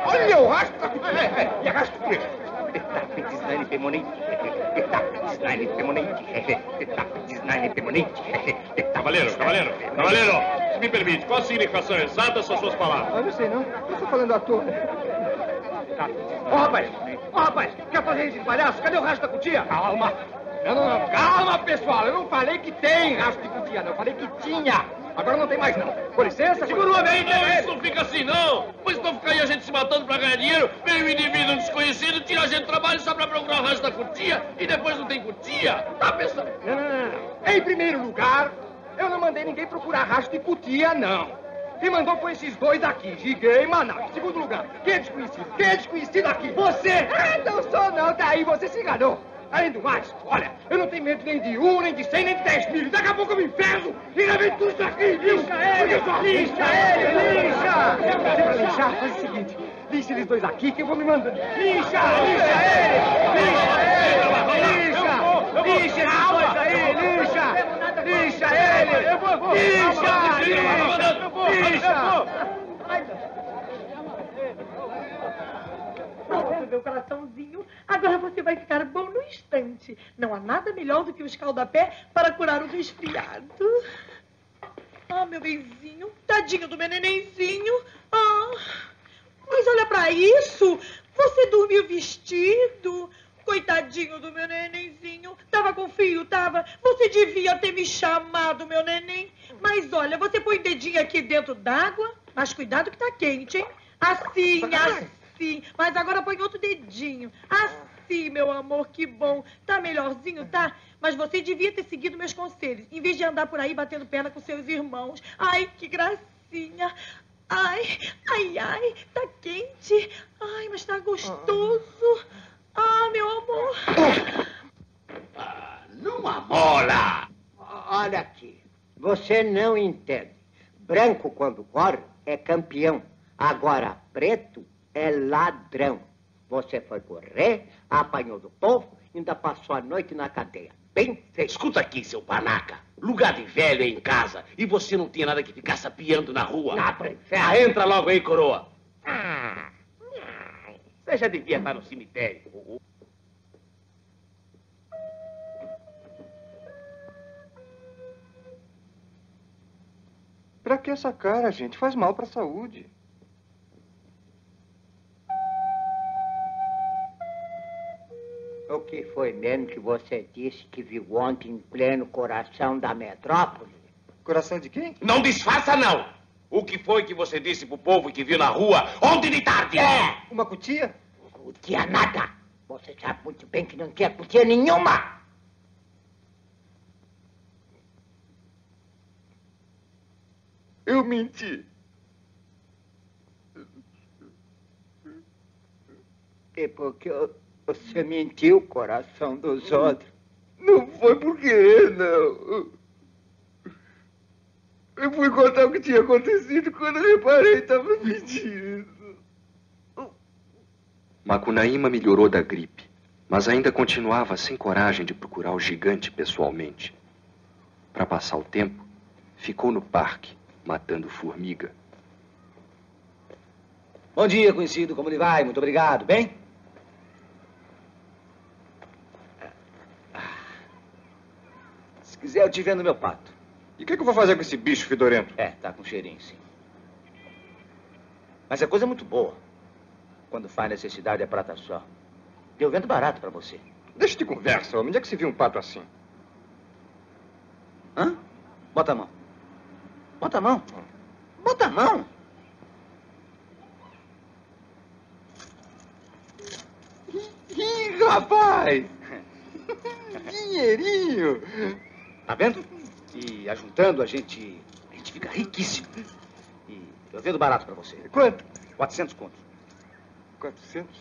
Olha o rastro da cutia. É, é. E arrasta o quê? Cavaleiro, cavaleiro, cavaleiro, se me permite, qual a significação exata das suas palavras? Eu não sei, não. Eu estou falando à toa. Ô, rapaz, ô, rapaz, quer fazer esse palhaço? Cadê o rastro da cutia? Calma. Não, não, não. Calma, pessoal. Eu não falei que tem rastro de cutia, não. Eu falei que tinha. Agora não tem mais, não. Com licença. Segura o homem aí, não, isso não fica assim, não. Pois não fica aí a gente se matando pra ganhar dinheiro, vem um indivíduo desconhecido, tira a gente do trabalho só pra procurar o resto da cutia e depois não tem cutia. Tá pensando? Não, não, não. Em primeiro lugar, eu não mandei ninguém procurar rastro de cutia, não. Quem mandou foi esses dois aqui, Jiguê e Manap. Segundo lugar, quem é desconhecido? Quem é desconhecido aqui? Você! Ah, não sou, não. Daí você se enganou. Além do mais, olha, eu não tenho medo nem de um, nem de cem, nem de dez mil. Daqui a pouco eu me enfermo e levei tudo isso aqui, viu? Lixa ele, lixa ele, lixa! Se é pra lixar, faz o seguinte, lixa eles dois aqui que eu vou me mandando. Lixa, lixa ele, lixa ele, lixa, lixa almas aí, lixa, lixa ele, eu vou, lixa, lixa, lixa. Pronto, meu coraçãozinho. Agora você vai ficar bom no instante. Não há nada melhor do que o escaldapé para curar o resfriado. Ah, meu benzinho. Tadinho do meu nenenzinho. Ah, mas olha pra isso. Você dormiu vestido. Coitadinho do meu nenenzinho. Tava com frio, tava. Você devia ter me chamado, meu neném. Mas olha, você põe o dedinho aqui dentro d'água. Mas cuidado que tá quente, hein? Assim, assim. Sim, mas agora põe outro dedinho. Assim, meu amor, que bom. Tá melhorzinho, tá? Mas você devia ter seguido meus conselhos, em vez de andar por aí batendo perna com seus irmãos. Ai, que gracinha. Ai, ai, ai, tá quente. Ai, mas tá gostoso. Ah, meu amor. Ah, numa bola. Olha aqui, você não entende. Branco, quando corre, é campeão. Agora, preto... é ladrão. Você foi correr, apanhou do povo, ainda passou a noite na cadeia. Bem feito. Escuta aqui, seu panaca. Lugar de velho é em casa e você não tinha nada que ficar sapiando na rua. Na ah, entra logo aí, coroa. Ah, você já devia estar no cemitério. Pra que essa cara, gente? Faz mal pra saúde. O que foi mesmo que você disse que viu ontem em pleno coração da metrópole? Coração de quem? Não disfarça, não! O que foi que você disse pro povo que viu na rua ontem de tarde? É! Uma cutia? Cutia nada! Você sabe muito bem que não tinha cutia nenhuma! Eu menti. É porque eu... você mentiu, coração dos outros. Não foi por querer, não. Eu fui contar o que tinha acontecido quando eu reparei que estava mentindo. Macunaíma melhorou da gripe, mas ainda continuava sem coragem de procurar o gigante pessoalmente. Para passar o tempo, ficou no parque, matando formiga. Bom dia, conhecido. Como lhe vai? Muito obrigado. Bem? Se quiser, eu te vendo meu pato. E o que, que eu vou fazer com esse bicho fedorento? É, tá com cheirinho, sim. Mas a coisa é muito boa. Quando faz necessidade, é prata só. Deu vento barato pra você. Deixa de conversa, homem. Onde é que se viu um pato assim? Hã? Bota a mão. Bota a mão. Bota a mão. Ih, rapaz! Dinheirinho! Tá vendo? E ajuntando a gente, a gente fica riquíssimo. E eu vendo barato pra você. Quanto? quatrocentos contos. quatrocentos?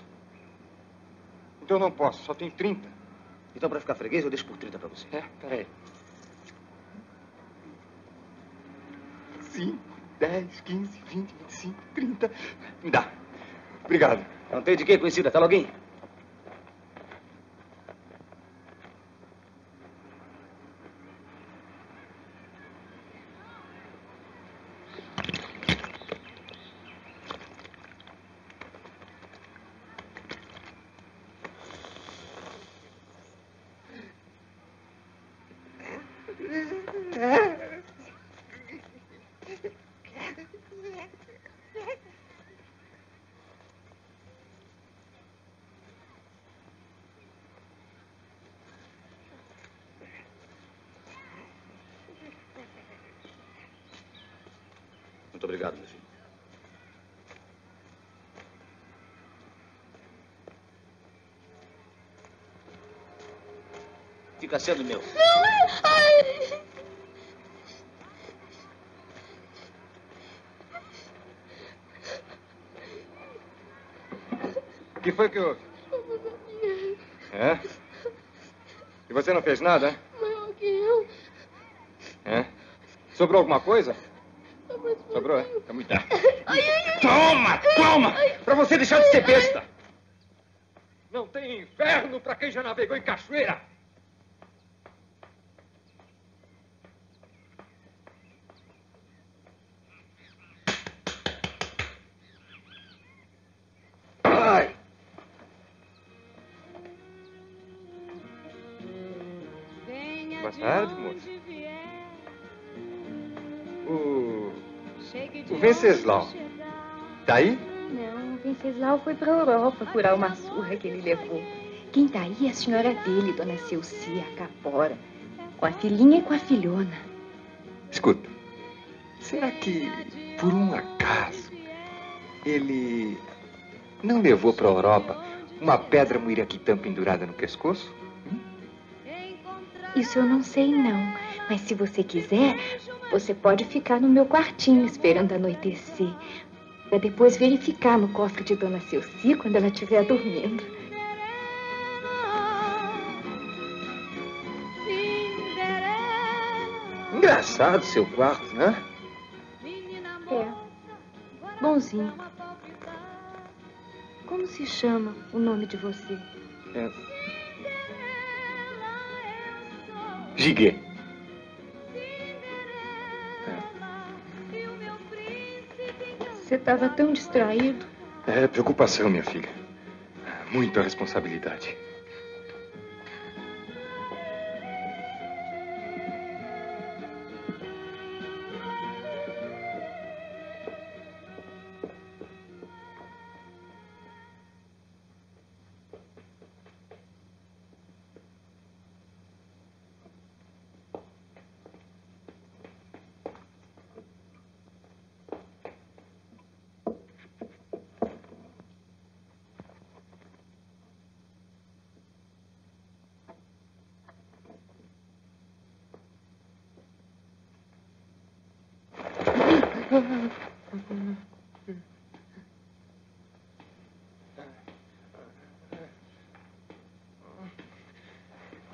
Então eu não posso, só tenho trinta. Então pra ficar freguês eu deixo por trinta pra você. É, peraí. cinco, dez, quinze, vinte, vinte e cinco, trinta. Me dá. Obrigado. Não tenho de quem conhecida, tá loguinho? Muito obrigado, meu filho. Fica sendo meu. Ai. O que foi que houve? É? E você não fez nada, é? Maior que eu. É? Sobrou alguma coisa? Sobrou, é? Então me dá. Ai, ai, toma, toma! Ai, pra você deixar de ser besta. Ai. Não tem inverno pra quem já navegou em cachoeira. Ai! Venha. Boa tarde, moça. O Wenceslau, tá aí? Não, o Wenceslau foi pra Europa curar uma surra que ele levou. Quem tá aí é a senhora dele, Dona Celsia, a capora. Com a filhinha e com a filhona. Escuta, será que, por um acaso, ele não levou pra Europa uma pedra muiraquitã pendurada no pescoço? Hum? Isso eu não sei, não. Mas se você quiser... Você pode ficar no meu quartinho esperando anoitecer, para depois verificar no cofre de Dona Celsi quando ela estiver dormindo. Engraçado seu quarto, né? É. Bonzinho. Como se chama o nome de você? É. Jiguê. Você estava tão distraído. É preocupação, minha filha. Muita responsabilidade.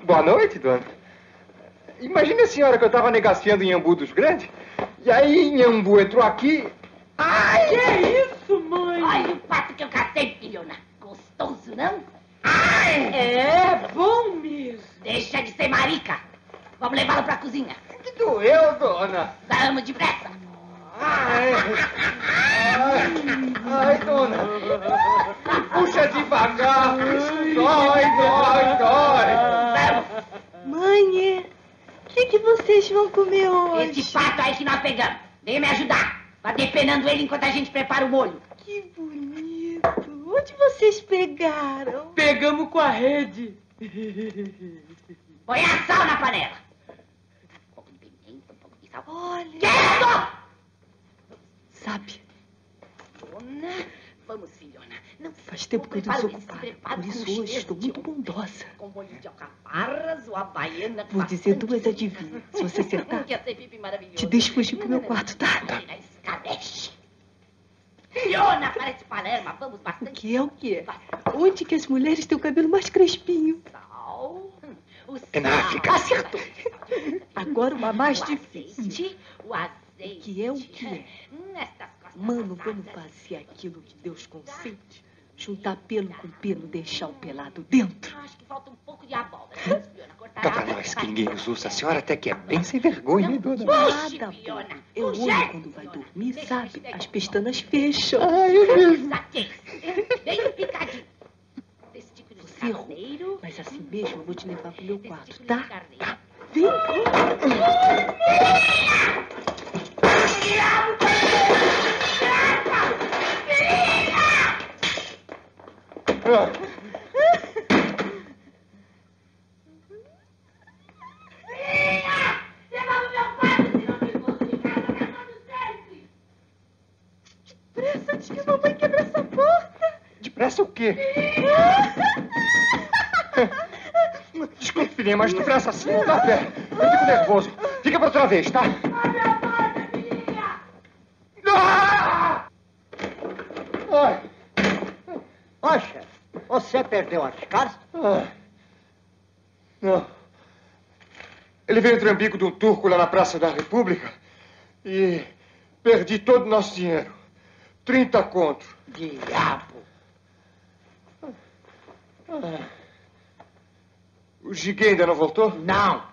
Boa noite, dona. Imagina a senhora que eu estava negaciando em Nhambu dos Grandes. E aí Nhambu entrou aqui. Ai, que é isso, mãe? Olha o pato que eu catei, filhona. Gostoso, não? Ai! É bom mesmo. Deixa de ser marica. Vamos levá-lo pra cozinha. Que doeu, dona. Vamos depressa. Ai, ai, ai, dona. Puxa devagar. Ai. Dói, dói, dói. Vamos. Mãe, o que, que vocês vão comer hoje? Esse pato aí que nós pegamos. Vem me ajudar. Vai depenando ele enquanto a gente prepara o molho. Que bonito. Onde vocês pegaram? Pegamos com a rede. Põe a sal na panela. Um pouco de pimenta, um pouco de sal. Olha. Que é isso? Sabe, dona, Vamos, filhona. Não faz tempo que eu estou desocupada. Por isso hoje estou muito bondosa. Com molho de alcaparras, ou a baiana... Vou dizer duas adivinhas. Se você sentar, te deixo fugir pro meu quarto, tá? Filhona, para de palerma. Vamos bastante... O que é o quê? Onde que as mulheres têm o cabelo mais crespinho? Sal... É na África, acertou. Agora uma mais difícil. O azeite. O que é o quê? Mano, vamos fazer aquilo que Deus consente. Juntar pelo com pelo, deixar o pelado dentro. Acho que falta um pouco de abóbora. Cá pra nós, que ninguém nos usa. A senhora até que é bem sem vergonha, hein, dona? Nada, pô. Eu olho quando vai dormir, sabe? As pestanas fecham. Ai, eu... Bem picadinho. Você errou, mas assim mesmo eu vou te levar pro meu quarto, tá? Tá. Vem. Depressa, antes que mamãe quebre essa porta. Depressa o quê? Desculpe, filhinha, mas depressa assim não dá pé. Eu fico nervoso. Fica pra outra vez, tá? Você perdeu as cartas? Ah, não. Ele veio trambico de um turco lá na Praça da República e perdi todo o nosso dinheiro. Trinta contos. Diabo! Ah, o Jiguê ainda não voltou? Não.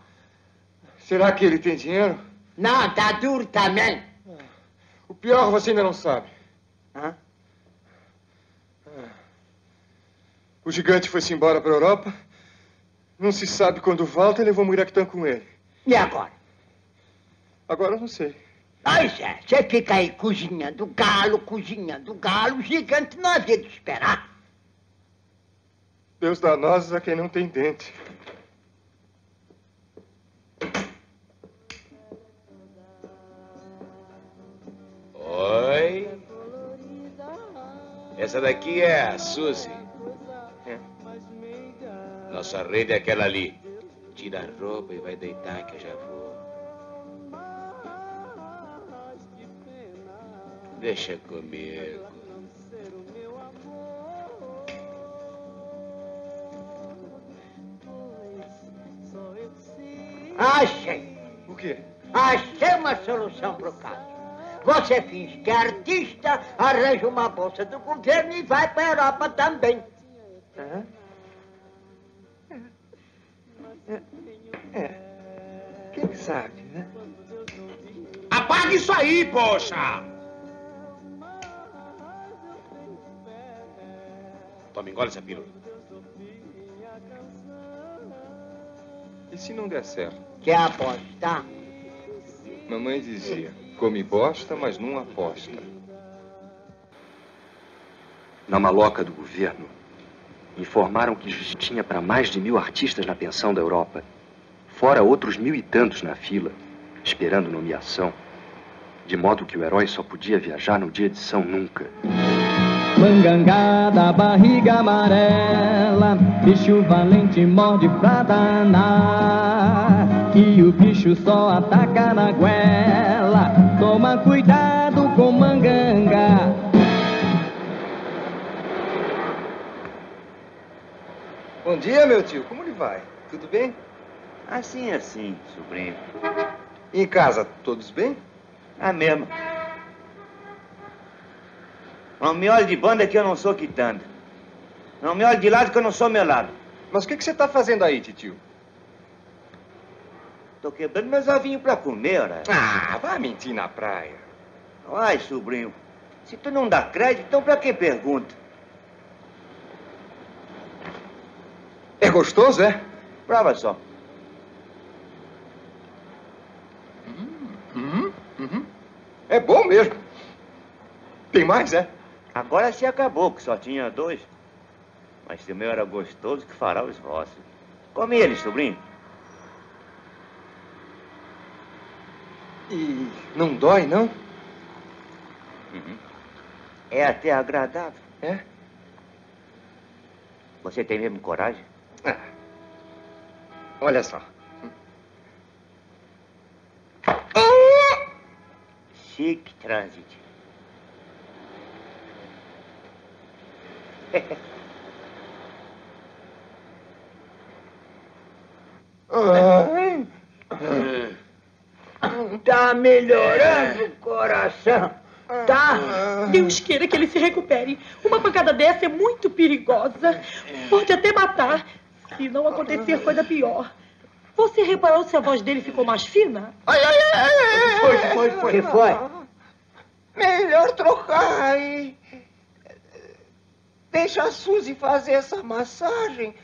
Será que ele tem dinheiro? Não, tá duro também. Ah, o pior você ainda não sabe. Hã? O gigante foi-se embora para a Europa. Não se sabe quando volta e levou Muiraquitã com ele. E agora? Agora eu não sei. Pois é, você fica aí cozinhando galo, cozinhando galo, o gigante não havia de esperar. Deus dá nozes a quem não tem dente. Oi? Essa daqui é a Suzy. Nossa rede é aquela ali. Tira a roupa e vai deitar que eu já vou. Deixa comigo. Achei. O quê? Achei uma solução pro caso. Você finge que é artista, arranja uma bolsa do governo e vai pra Europa também. Hã? É, quem sabe, né? Apaga isso aí, poxa! Toma, engole essa pílula. E se não der certo? Quer apostar? Mamãe dizia, come bosta, mas não aposta. Na maloca do governo, informaram que tinha para mais de mil artistas na pensão da Europa, fora outros mil e tantos na fila, esperando nomeação, de modo que o herói só podia viajar no dia de São Nunca. Mangangada, barriga amarela, bicho valente morde pra danar, e o bicho só ataca na goela, toma cuidado com manganga. Bom dia, meu tio. Como ele vai? Tudo bem? Assim, assim, sobrinho. E em casa, todos bem? A mesma. Não me olhe de banda que eu não sou quitanda. Não me olhe de lado que eu não sou meu lado. Mas o que, que você está fazendo aí, tio? Tô quebrando meus ovinhos para comer, ora. Ah, vai mentir na praia. Ai, sobrinho. Se tu não dá crédito, então para quem pergunta? É gostoso, é? Prova só. Uhum, uhum, uhum. É bom mesmo. Tem mais, é? Agora se acabou, que só tinha dois. Mas se o meu era gostoso, que fará os vossos. Come ele, sobrinho. E não dói, não? Uhum. É até agradável. É? Você tem mesmo coragem? É. Olha só. Chique trânsito. Tá melhorando o coração, tá? Deus queira que ele se recupere. Uma pancada dessa é muito perigosa. Pode até matar. Se não acontecer coisa pior. Você reparou se a voz dele ficou mais fina? Ai, ai, ai, ai. Foi, foi, foi. Que foi? Melhor trocar, hein? Deixa a Suzy fazer essa massagem.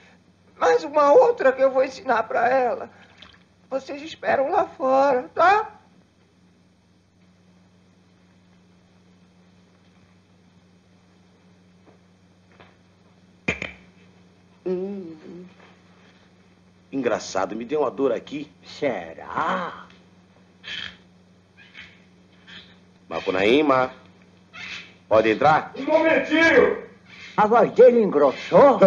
Mais uma outra que eu vou ensinar pra ela. Vocês esperam lá fora, tá? Hum. Engraçado, me deu uma dor aqui. Será? Macunaíma, pode entrar? Um momentinho! A voz dele engrossou?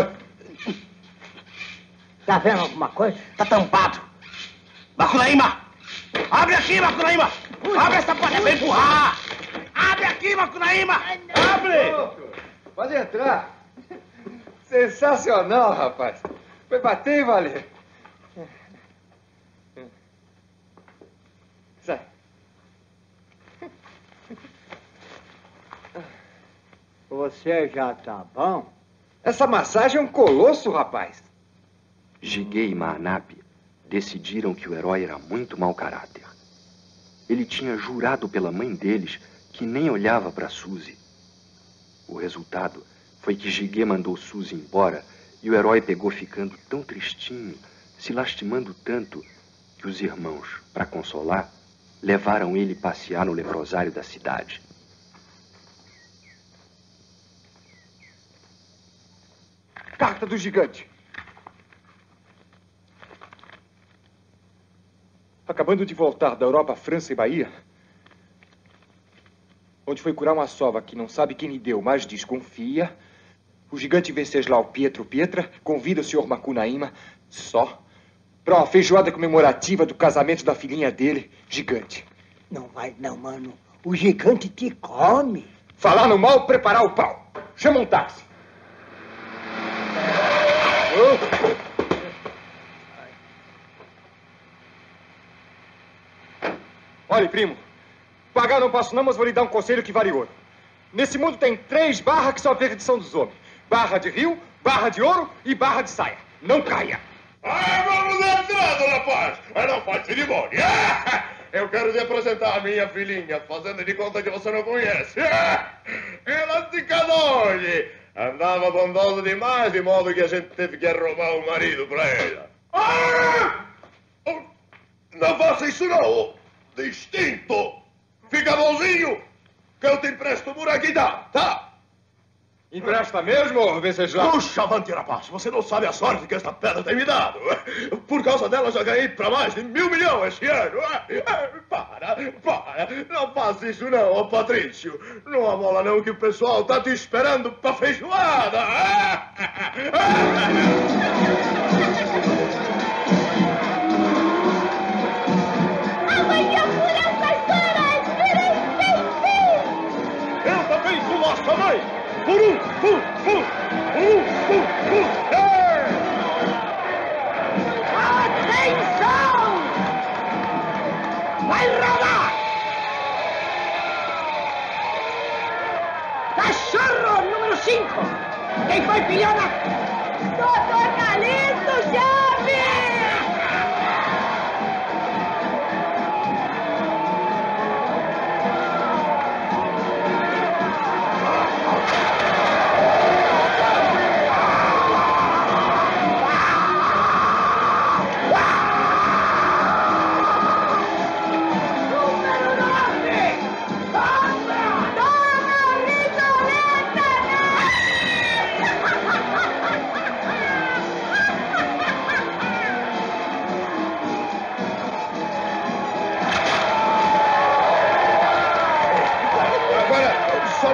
Tá vendo alguma coisa? Tá tampado. Macunaíma! Abre aqui, Macunaíma! Abre essa porta pra empurrar! Abre aqui, Macunaíma! Abre! Pode entrar. Sensacional, rapaz. Foi bater e valer. Sai. Você já tá bom? Essa massagem é um colosso, rapaz. Jiguê e Manap decidiram que o herói era muito mau caráter. Ele tinha jurado pela mãe deles que nem olhava para Suzy. O resultado foi que Jiguê mandou Suzy embora e o herói pegou ficando tão tristinho, se lastimando tanto, que os irmãos, para consolar, levaram ele passear no leprosário da cidade. Carta do gigante. Acabando de voltar da Europa, França e Bahia, onde foi curar uma sova que não sabe quem lhe deu, mas desconfia, o gigante Wenceslau Pietro Pietra convida o senhor Macunaíma só para uma feijoada comemorativa do casamento da filhinha dele, gigante. Não vai não, mano. O gigante te come. Falar no mal, preparar o pau. Chama um táxi. Olha, primo. Pagar não posso não, mas vou lhe dar um conselho que vale ouro. Nesse mundo tem três barras que são a perdição dos homens. Barra de rio, barra de ouro e barra de saia. Não caia! Ah, vamos entrando, rapaz! Mas não faz cerimônia! Eu quero lhe apresentar a minha filhinha, fazendo de conta que você não conhece. Ela se casou hoje! Andava bondosa demais, de modo que a gente teve que arrumar o marido pra ela. Ah! Não faça isso não! Distinto! Fica bonzinho! Que eu te empresto o Muiraquitã, tá? Empresta mesmo, Venceslau? Puxa, avante, rapaz. Você não sabe a sorte que esta pedra tem me dado. Por causa dela, já ganhei pra mais de mil milhões esse ano. Para, para. Não faça isso não, ô Patrício. Não amola não que o pessoal tá te esperando pra feijoada. Pum, pum, pum, pum, pum, pum, atenção! Vai rodar! Cachorro número cinco! Quem foi, Piaimã? Doutor Galindo, chave!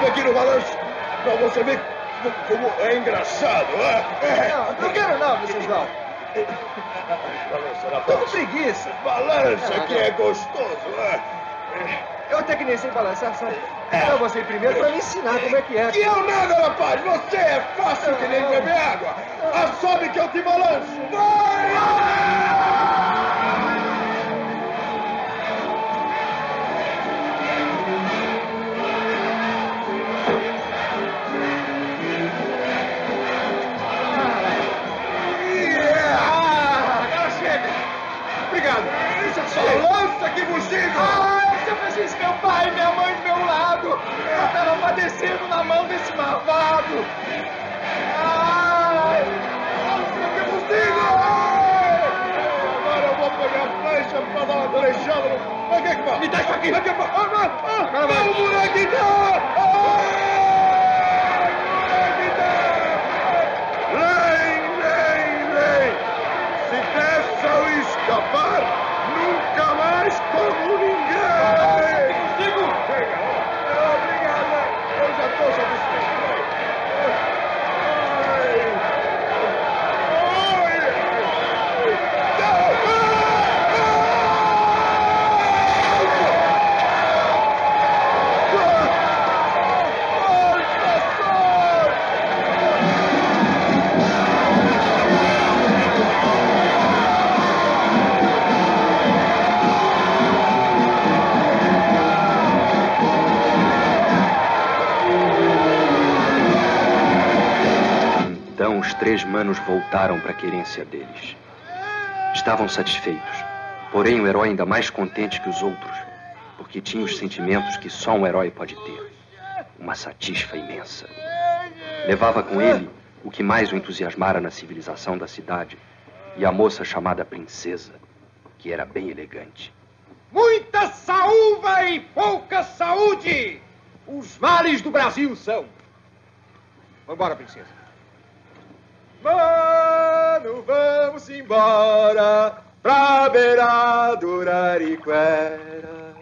Aqui no balanço, pra você ver como é engraçado. Não, não quero não, Wenceslau. Balança na balança. Tô com preguiça. Balança que é gostoso. Eu até que nem sei balançar, sabe? Então você primeiro pra me ensinar como é que é. Que eu nada, rapaz. Você é fácil que nem beber água. Assobe que eu te balanço. Vai! Balança que bugiga! Ai, seu Francisco, meu pai, minha mãe do meu lado! Eu tava padecendo na mão desse malvado! Ai, balança que bugiga! Agora eu vou pegar a flecha pra dar uma flechada no... Mas o que é que faz? Me dá isso aqui! Vai, vai, vai! Vai, vai! Muiraquitã! Vem, vem, vem! Se dessa eu escapar... Nunca mais como ninguém! Consigo? Chega! Obrigado! Eu já estou satisfeito! Os três manos voltaram para a querência deles. Estavam satisfeitos, porém o herói ainda mais contente que os outros, porque tinha os sentimentos que só um herói pode ter. Uma satisfa imensa. Levava com ele o que mais o entusiasmara na civilização da cidade e a moça chamada Princesa, que era bem elegante. Muita saúva e pouca saúde! Os males do Brasil são. Vamos embora, Princesa. Mano, vamos embora pra beira do Uraricoera.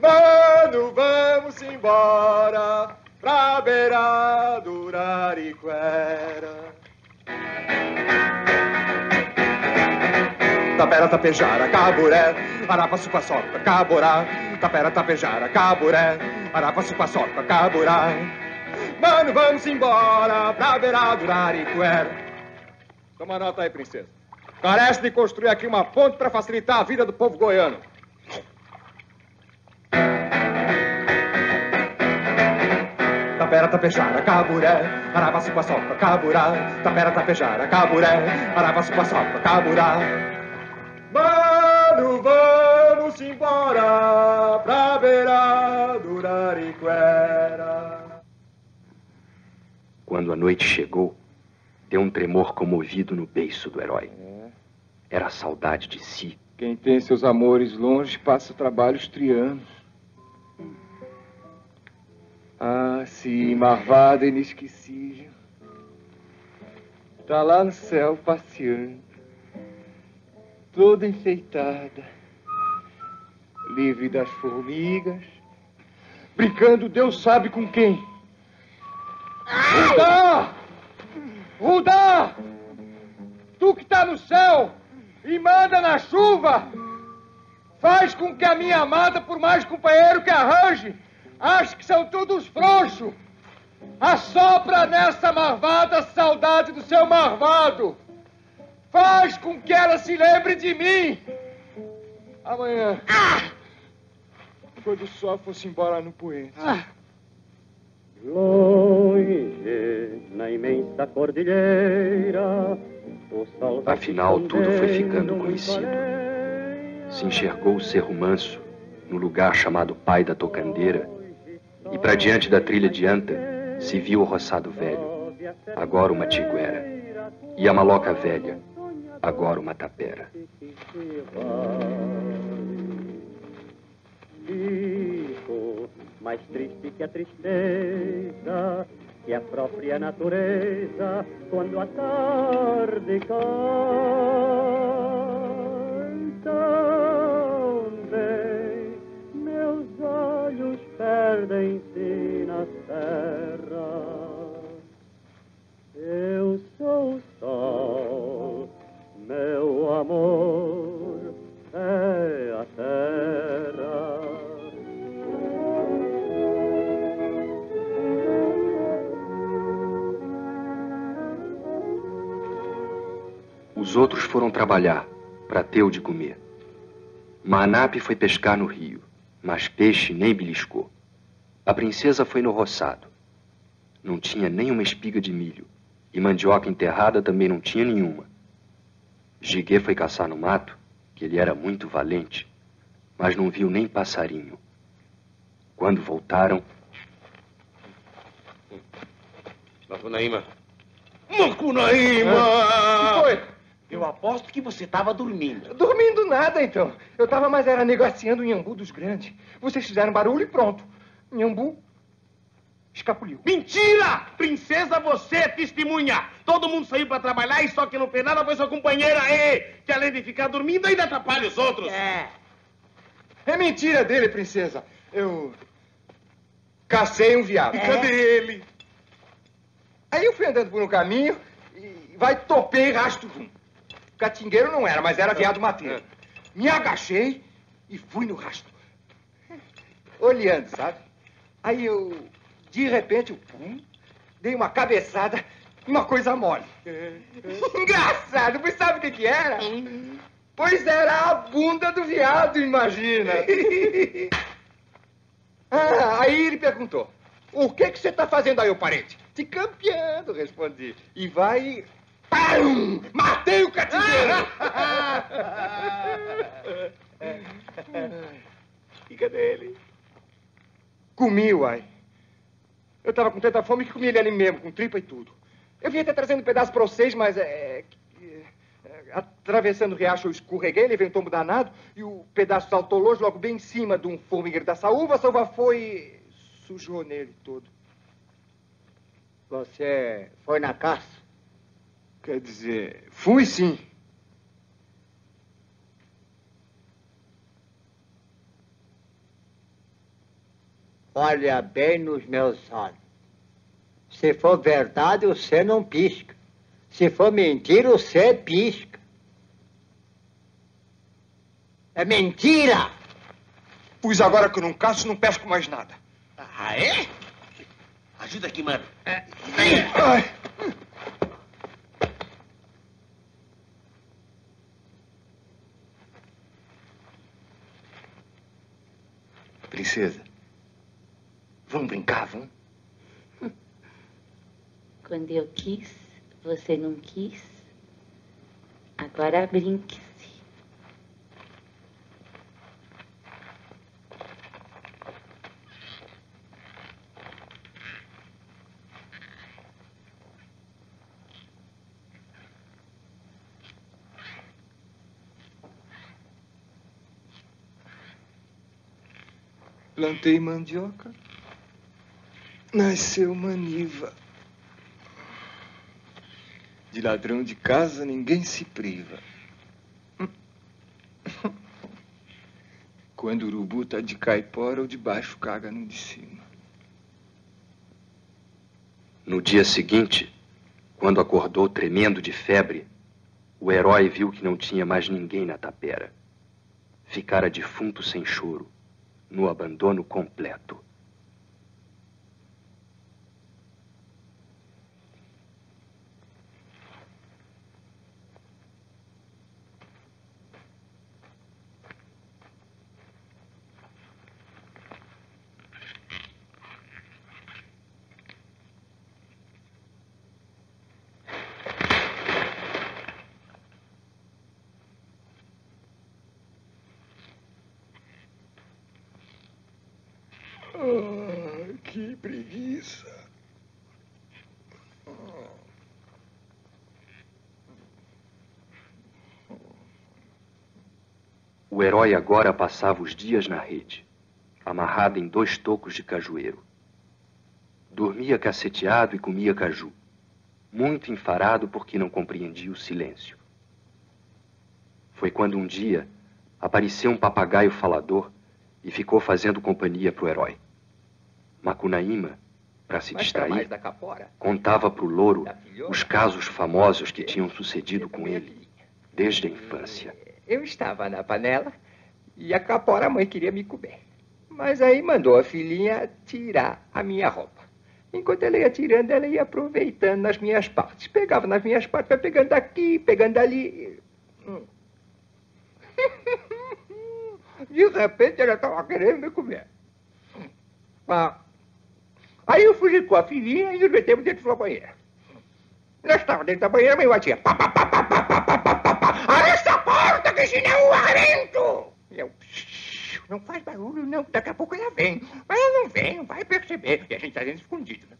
Mano, vamos embora pra beira do Uraricoera. Tapera, tapejara, caburé, arapa, supa, sopa, caborá. Tapera, tapejara, caburé, arapa, supa, sopa, caborá. Mano, vamos embora pra beira do Uraricoera. Toma nota aí, princesa. Carece de construir aqui uma ponte pra facilitar a vida do povo goiano. Tapera, tapejara, caburé, arava, supa, sopa, caburá. Tapera, tapejara, caburé, arava, supa, sopa, caburá. Mano, vamos embora pra beira do Uraricoera. Quando a noite chegou, deu um tremor comovido no beiço do herói. Era a saudade de si. Quem tem seus amores longe passa trabalhos trianos. Ah, Ci, marvada e inesquecível. Tá lá no céu passeando, toda enfeitada, livre das formigas, brincando Deus sabe com quem. Rudá! Rudá! Tu que tá no céu e manda na chuva, faz com que a minha amada, por mais companheiro que arranje, ache que são todos frouxos. Assopra nessa marvada a saudade do seu marvado. Faz com que ela se lembre de mim. Amanhã, ah! quando o sol fosse embora no poente. Ah! Longe, na imensa cordilheira. Afinal, tudo foi ficando conhecido. Se enxergou o cerro manso, no lugar chamado Pai da Tocandeira, e para diante da trilha de anta, se viu o roçado velho, agora uma tiguera, e a maloca velha, agora uma tapera. Mais triste que a tristeza, que a própria natureza, quando a tarde cai, meus olhos perdem-se na terra. Os outros foram trabalhar, para ter o de comer. Manap foi pescar no rio, mas peixe nem beliscou. A princesa foi no roçado. Não tinha nem uma espiga de milho, e mandioca enterrada também não tinha nenhuma. Jiguê foi caçar no mato, que ele era muito valente, mas não viu nem passarinho. Quando voltaram... Macunaíma! Macunaíma! Ah, que foi? Eu aposto que você estava dormindo. Dormindo nada, então. Eu estava mais era negociando o Nhambu dos grandes. Vocês fizeram barulho e pronto. Nhambu escapuliu. Mentira! Princesa, você é testemunha. Todo mundo saiu para trabalhar e só que não fez nada foi sua companheira. Ei, que além de ficar dormindo, ainda atrapalha os outros. É. É mentira dele, princesa. Eu cacei um viado. É. Cadê ele? Aí eu fui andando por um caminho e vai topei rastro rum. Catingueiro não era, mas era viado mateiro. Me agachei e fui no rastro. Olhando, sabe? Aí eu, de repente, eu pum, dei uma cabeçada e uma coisa mole. Engraçado, mas sabe o que que era? Pois era a bunda do viado, imagina. Ah, aí ele perguntou, o que que você tá fazendo aí, ô parente? Te campeando, respondi. E vai... Parum! Matei o catingueiro! E cadê ele? Comi, uai. Eu tava com tanta fome que comi ele ali mesmo, com tripa e tudo. Eu vim até trazendo um pedaço pra vocês, mas é... é, é atravessando o riacho eu escorreguei, levei um tombo danado e o pedaço saltou longe, logo bem em cima de um formigueiro da Saúva. A Saúva foi... sujou nele todo. Você foi na caça? Quer dizer, fui sim. Olha bem nos meus olhos. Se for verdade, você não pisca. Se for mentira, você pisca. É mentira! Pois agora que eu não caço, não pesco mais nada. Ah, é? Ajuda aqui, mano. É. Ai. Princesa, vamos brincar, vamos? Quando eu quis, você não quis. Agora brinque-se. Plantei mandioca, nasceu maniva. De ladrão de casa ninguém se priva. Quando o urubu tá de caipora, o de baixo caga no de cima. No dia seguinte, quando acordou tremendo de febre, o herói viu que não tinha mais ninguém na tapera. Ficara defunto sem choro. No abandono completo. O herói agora passava os dias na rede, amarrado em dois tocos de cajueiro. Dormia caceteado e comia caju, muito enfarado porque não compreendia o silêncio. Foi quando um dia apareceu um papagaio falador e ficou fazendo companhia para o herói. Macunaíma, para se distrair, contava para o louro os casos famosos que tinham sucedido com ele desde a infância. Eu estava na panela e a capora mãe queria me comer. Mas aí mandou a filhinha tirar a minha roupa. Enquanto ela ia tirando, ela ia aproveitando nas minhas partes. Pegava nas minhas partes, vai pegando daqui, pegando ali. Hum. De repente, ela estava querendo me comer. Ah. Aí eu fugi com a filhinha e nos metemos dentro da banheira. Nós estávamos dentro da banheira, mas eu batia. Pá, pá, pá, pá, pá, pá, pá, pá, pá. Olha essa porta, que chinelo arento! E eu... Não faz barulho, não, daqui a pouco ela vem. Mas ela não vem, não vai perceber. E a gente está dentro escondido. Né?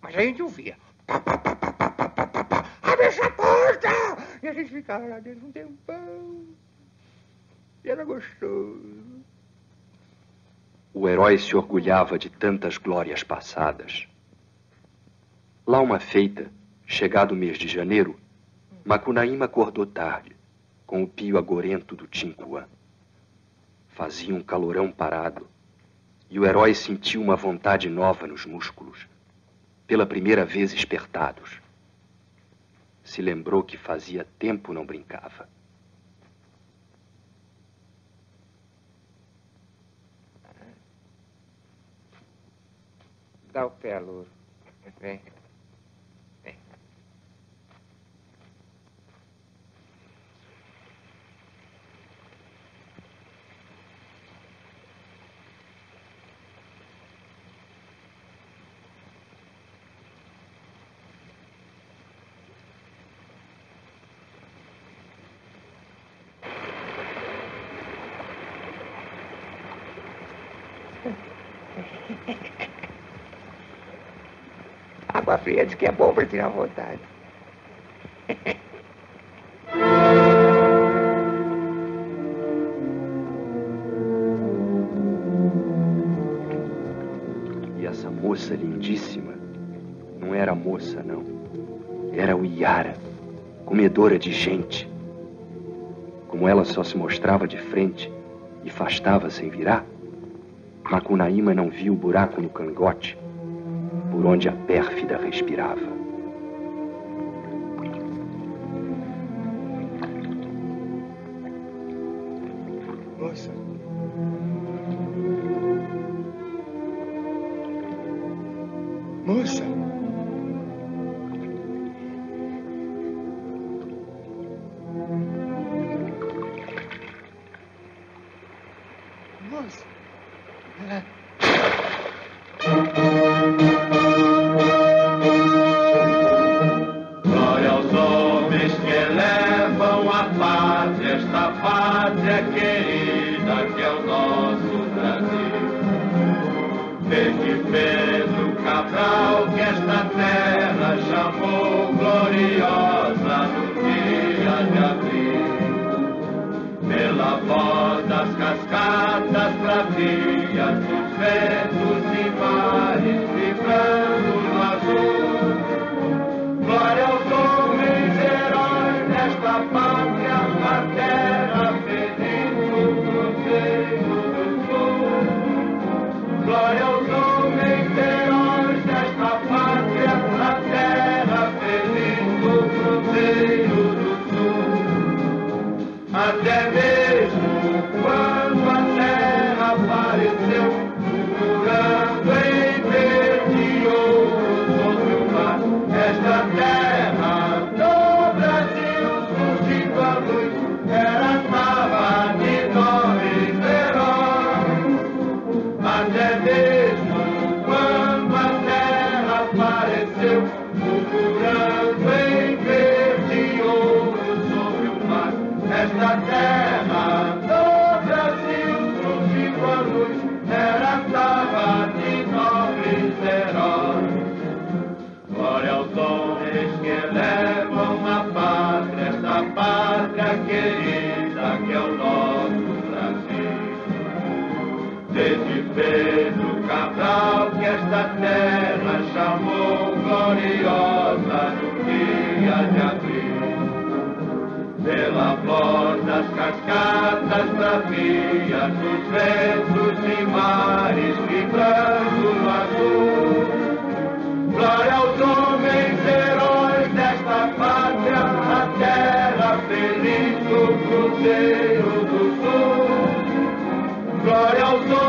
Mas a gente ouvia. Pá, pá, pá, pá, pá, pá, pá, pá. Abre essa porta! E a gente ficava lá dentro um tempão. E era gostoso. O herói se orgulhava de tantas glórias passadas. Lá uma feita, chegado o mês de janeiro, Macunaíma acordou tarde, com o pio agorento do tinguaçu. Fazia um calorão parado, e o herói sentiu uma vontade nova nos músculos, pela primeira vez espertados. Se lembrou que fazia tempo não brincava. Dá o pé, louro. Vem. Vem. Água fria diz que é bom para tirar vontade. E essa moça lindíssima não era moça, não. Era o Iara, comedora de gente. Como ela só se mostrava de frente e fastava sem virar, Macunaíma não viu o buraco no cangote por onde a pérfida respirava. Moça. Moça. Moça. Ela... Glória ao Senhor.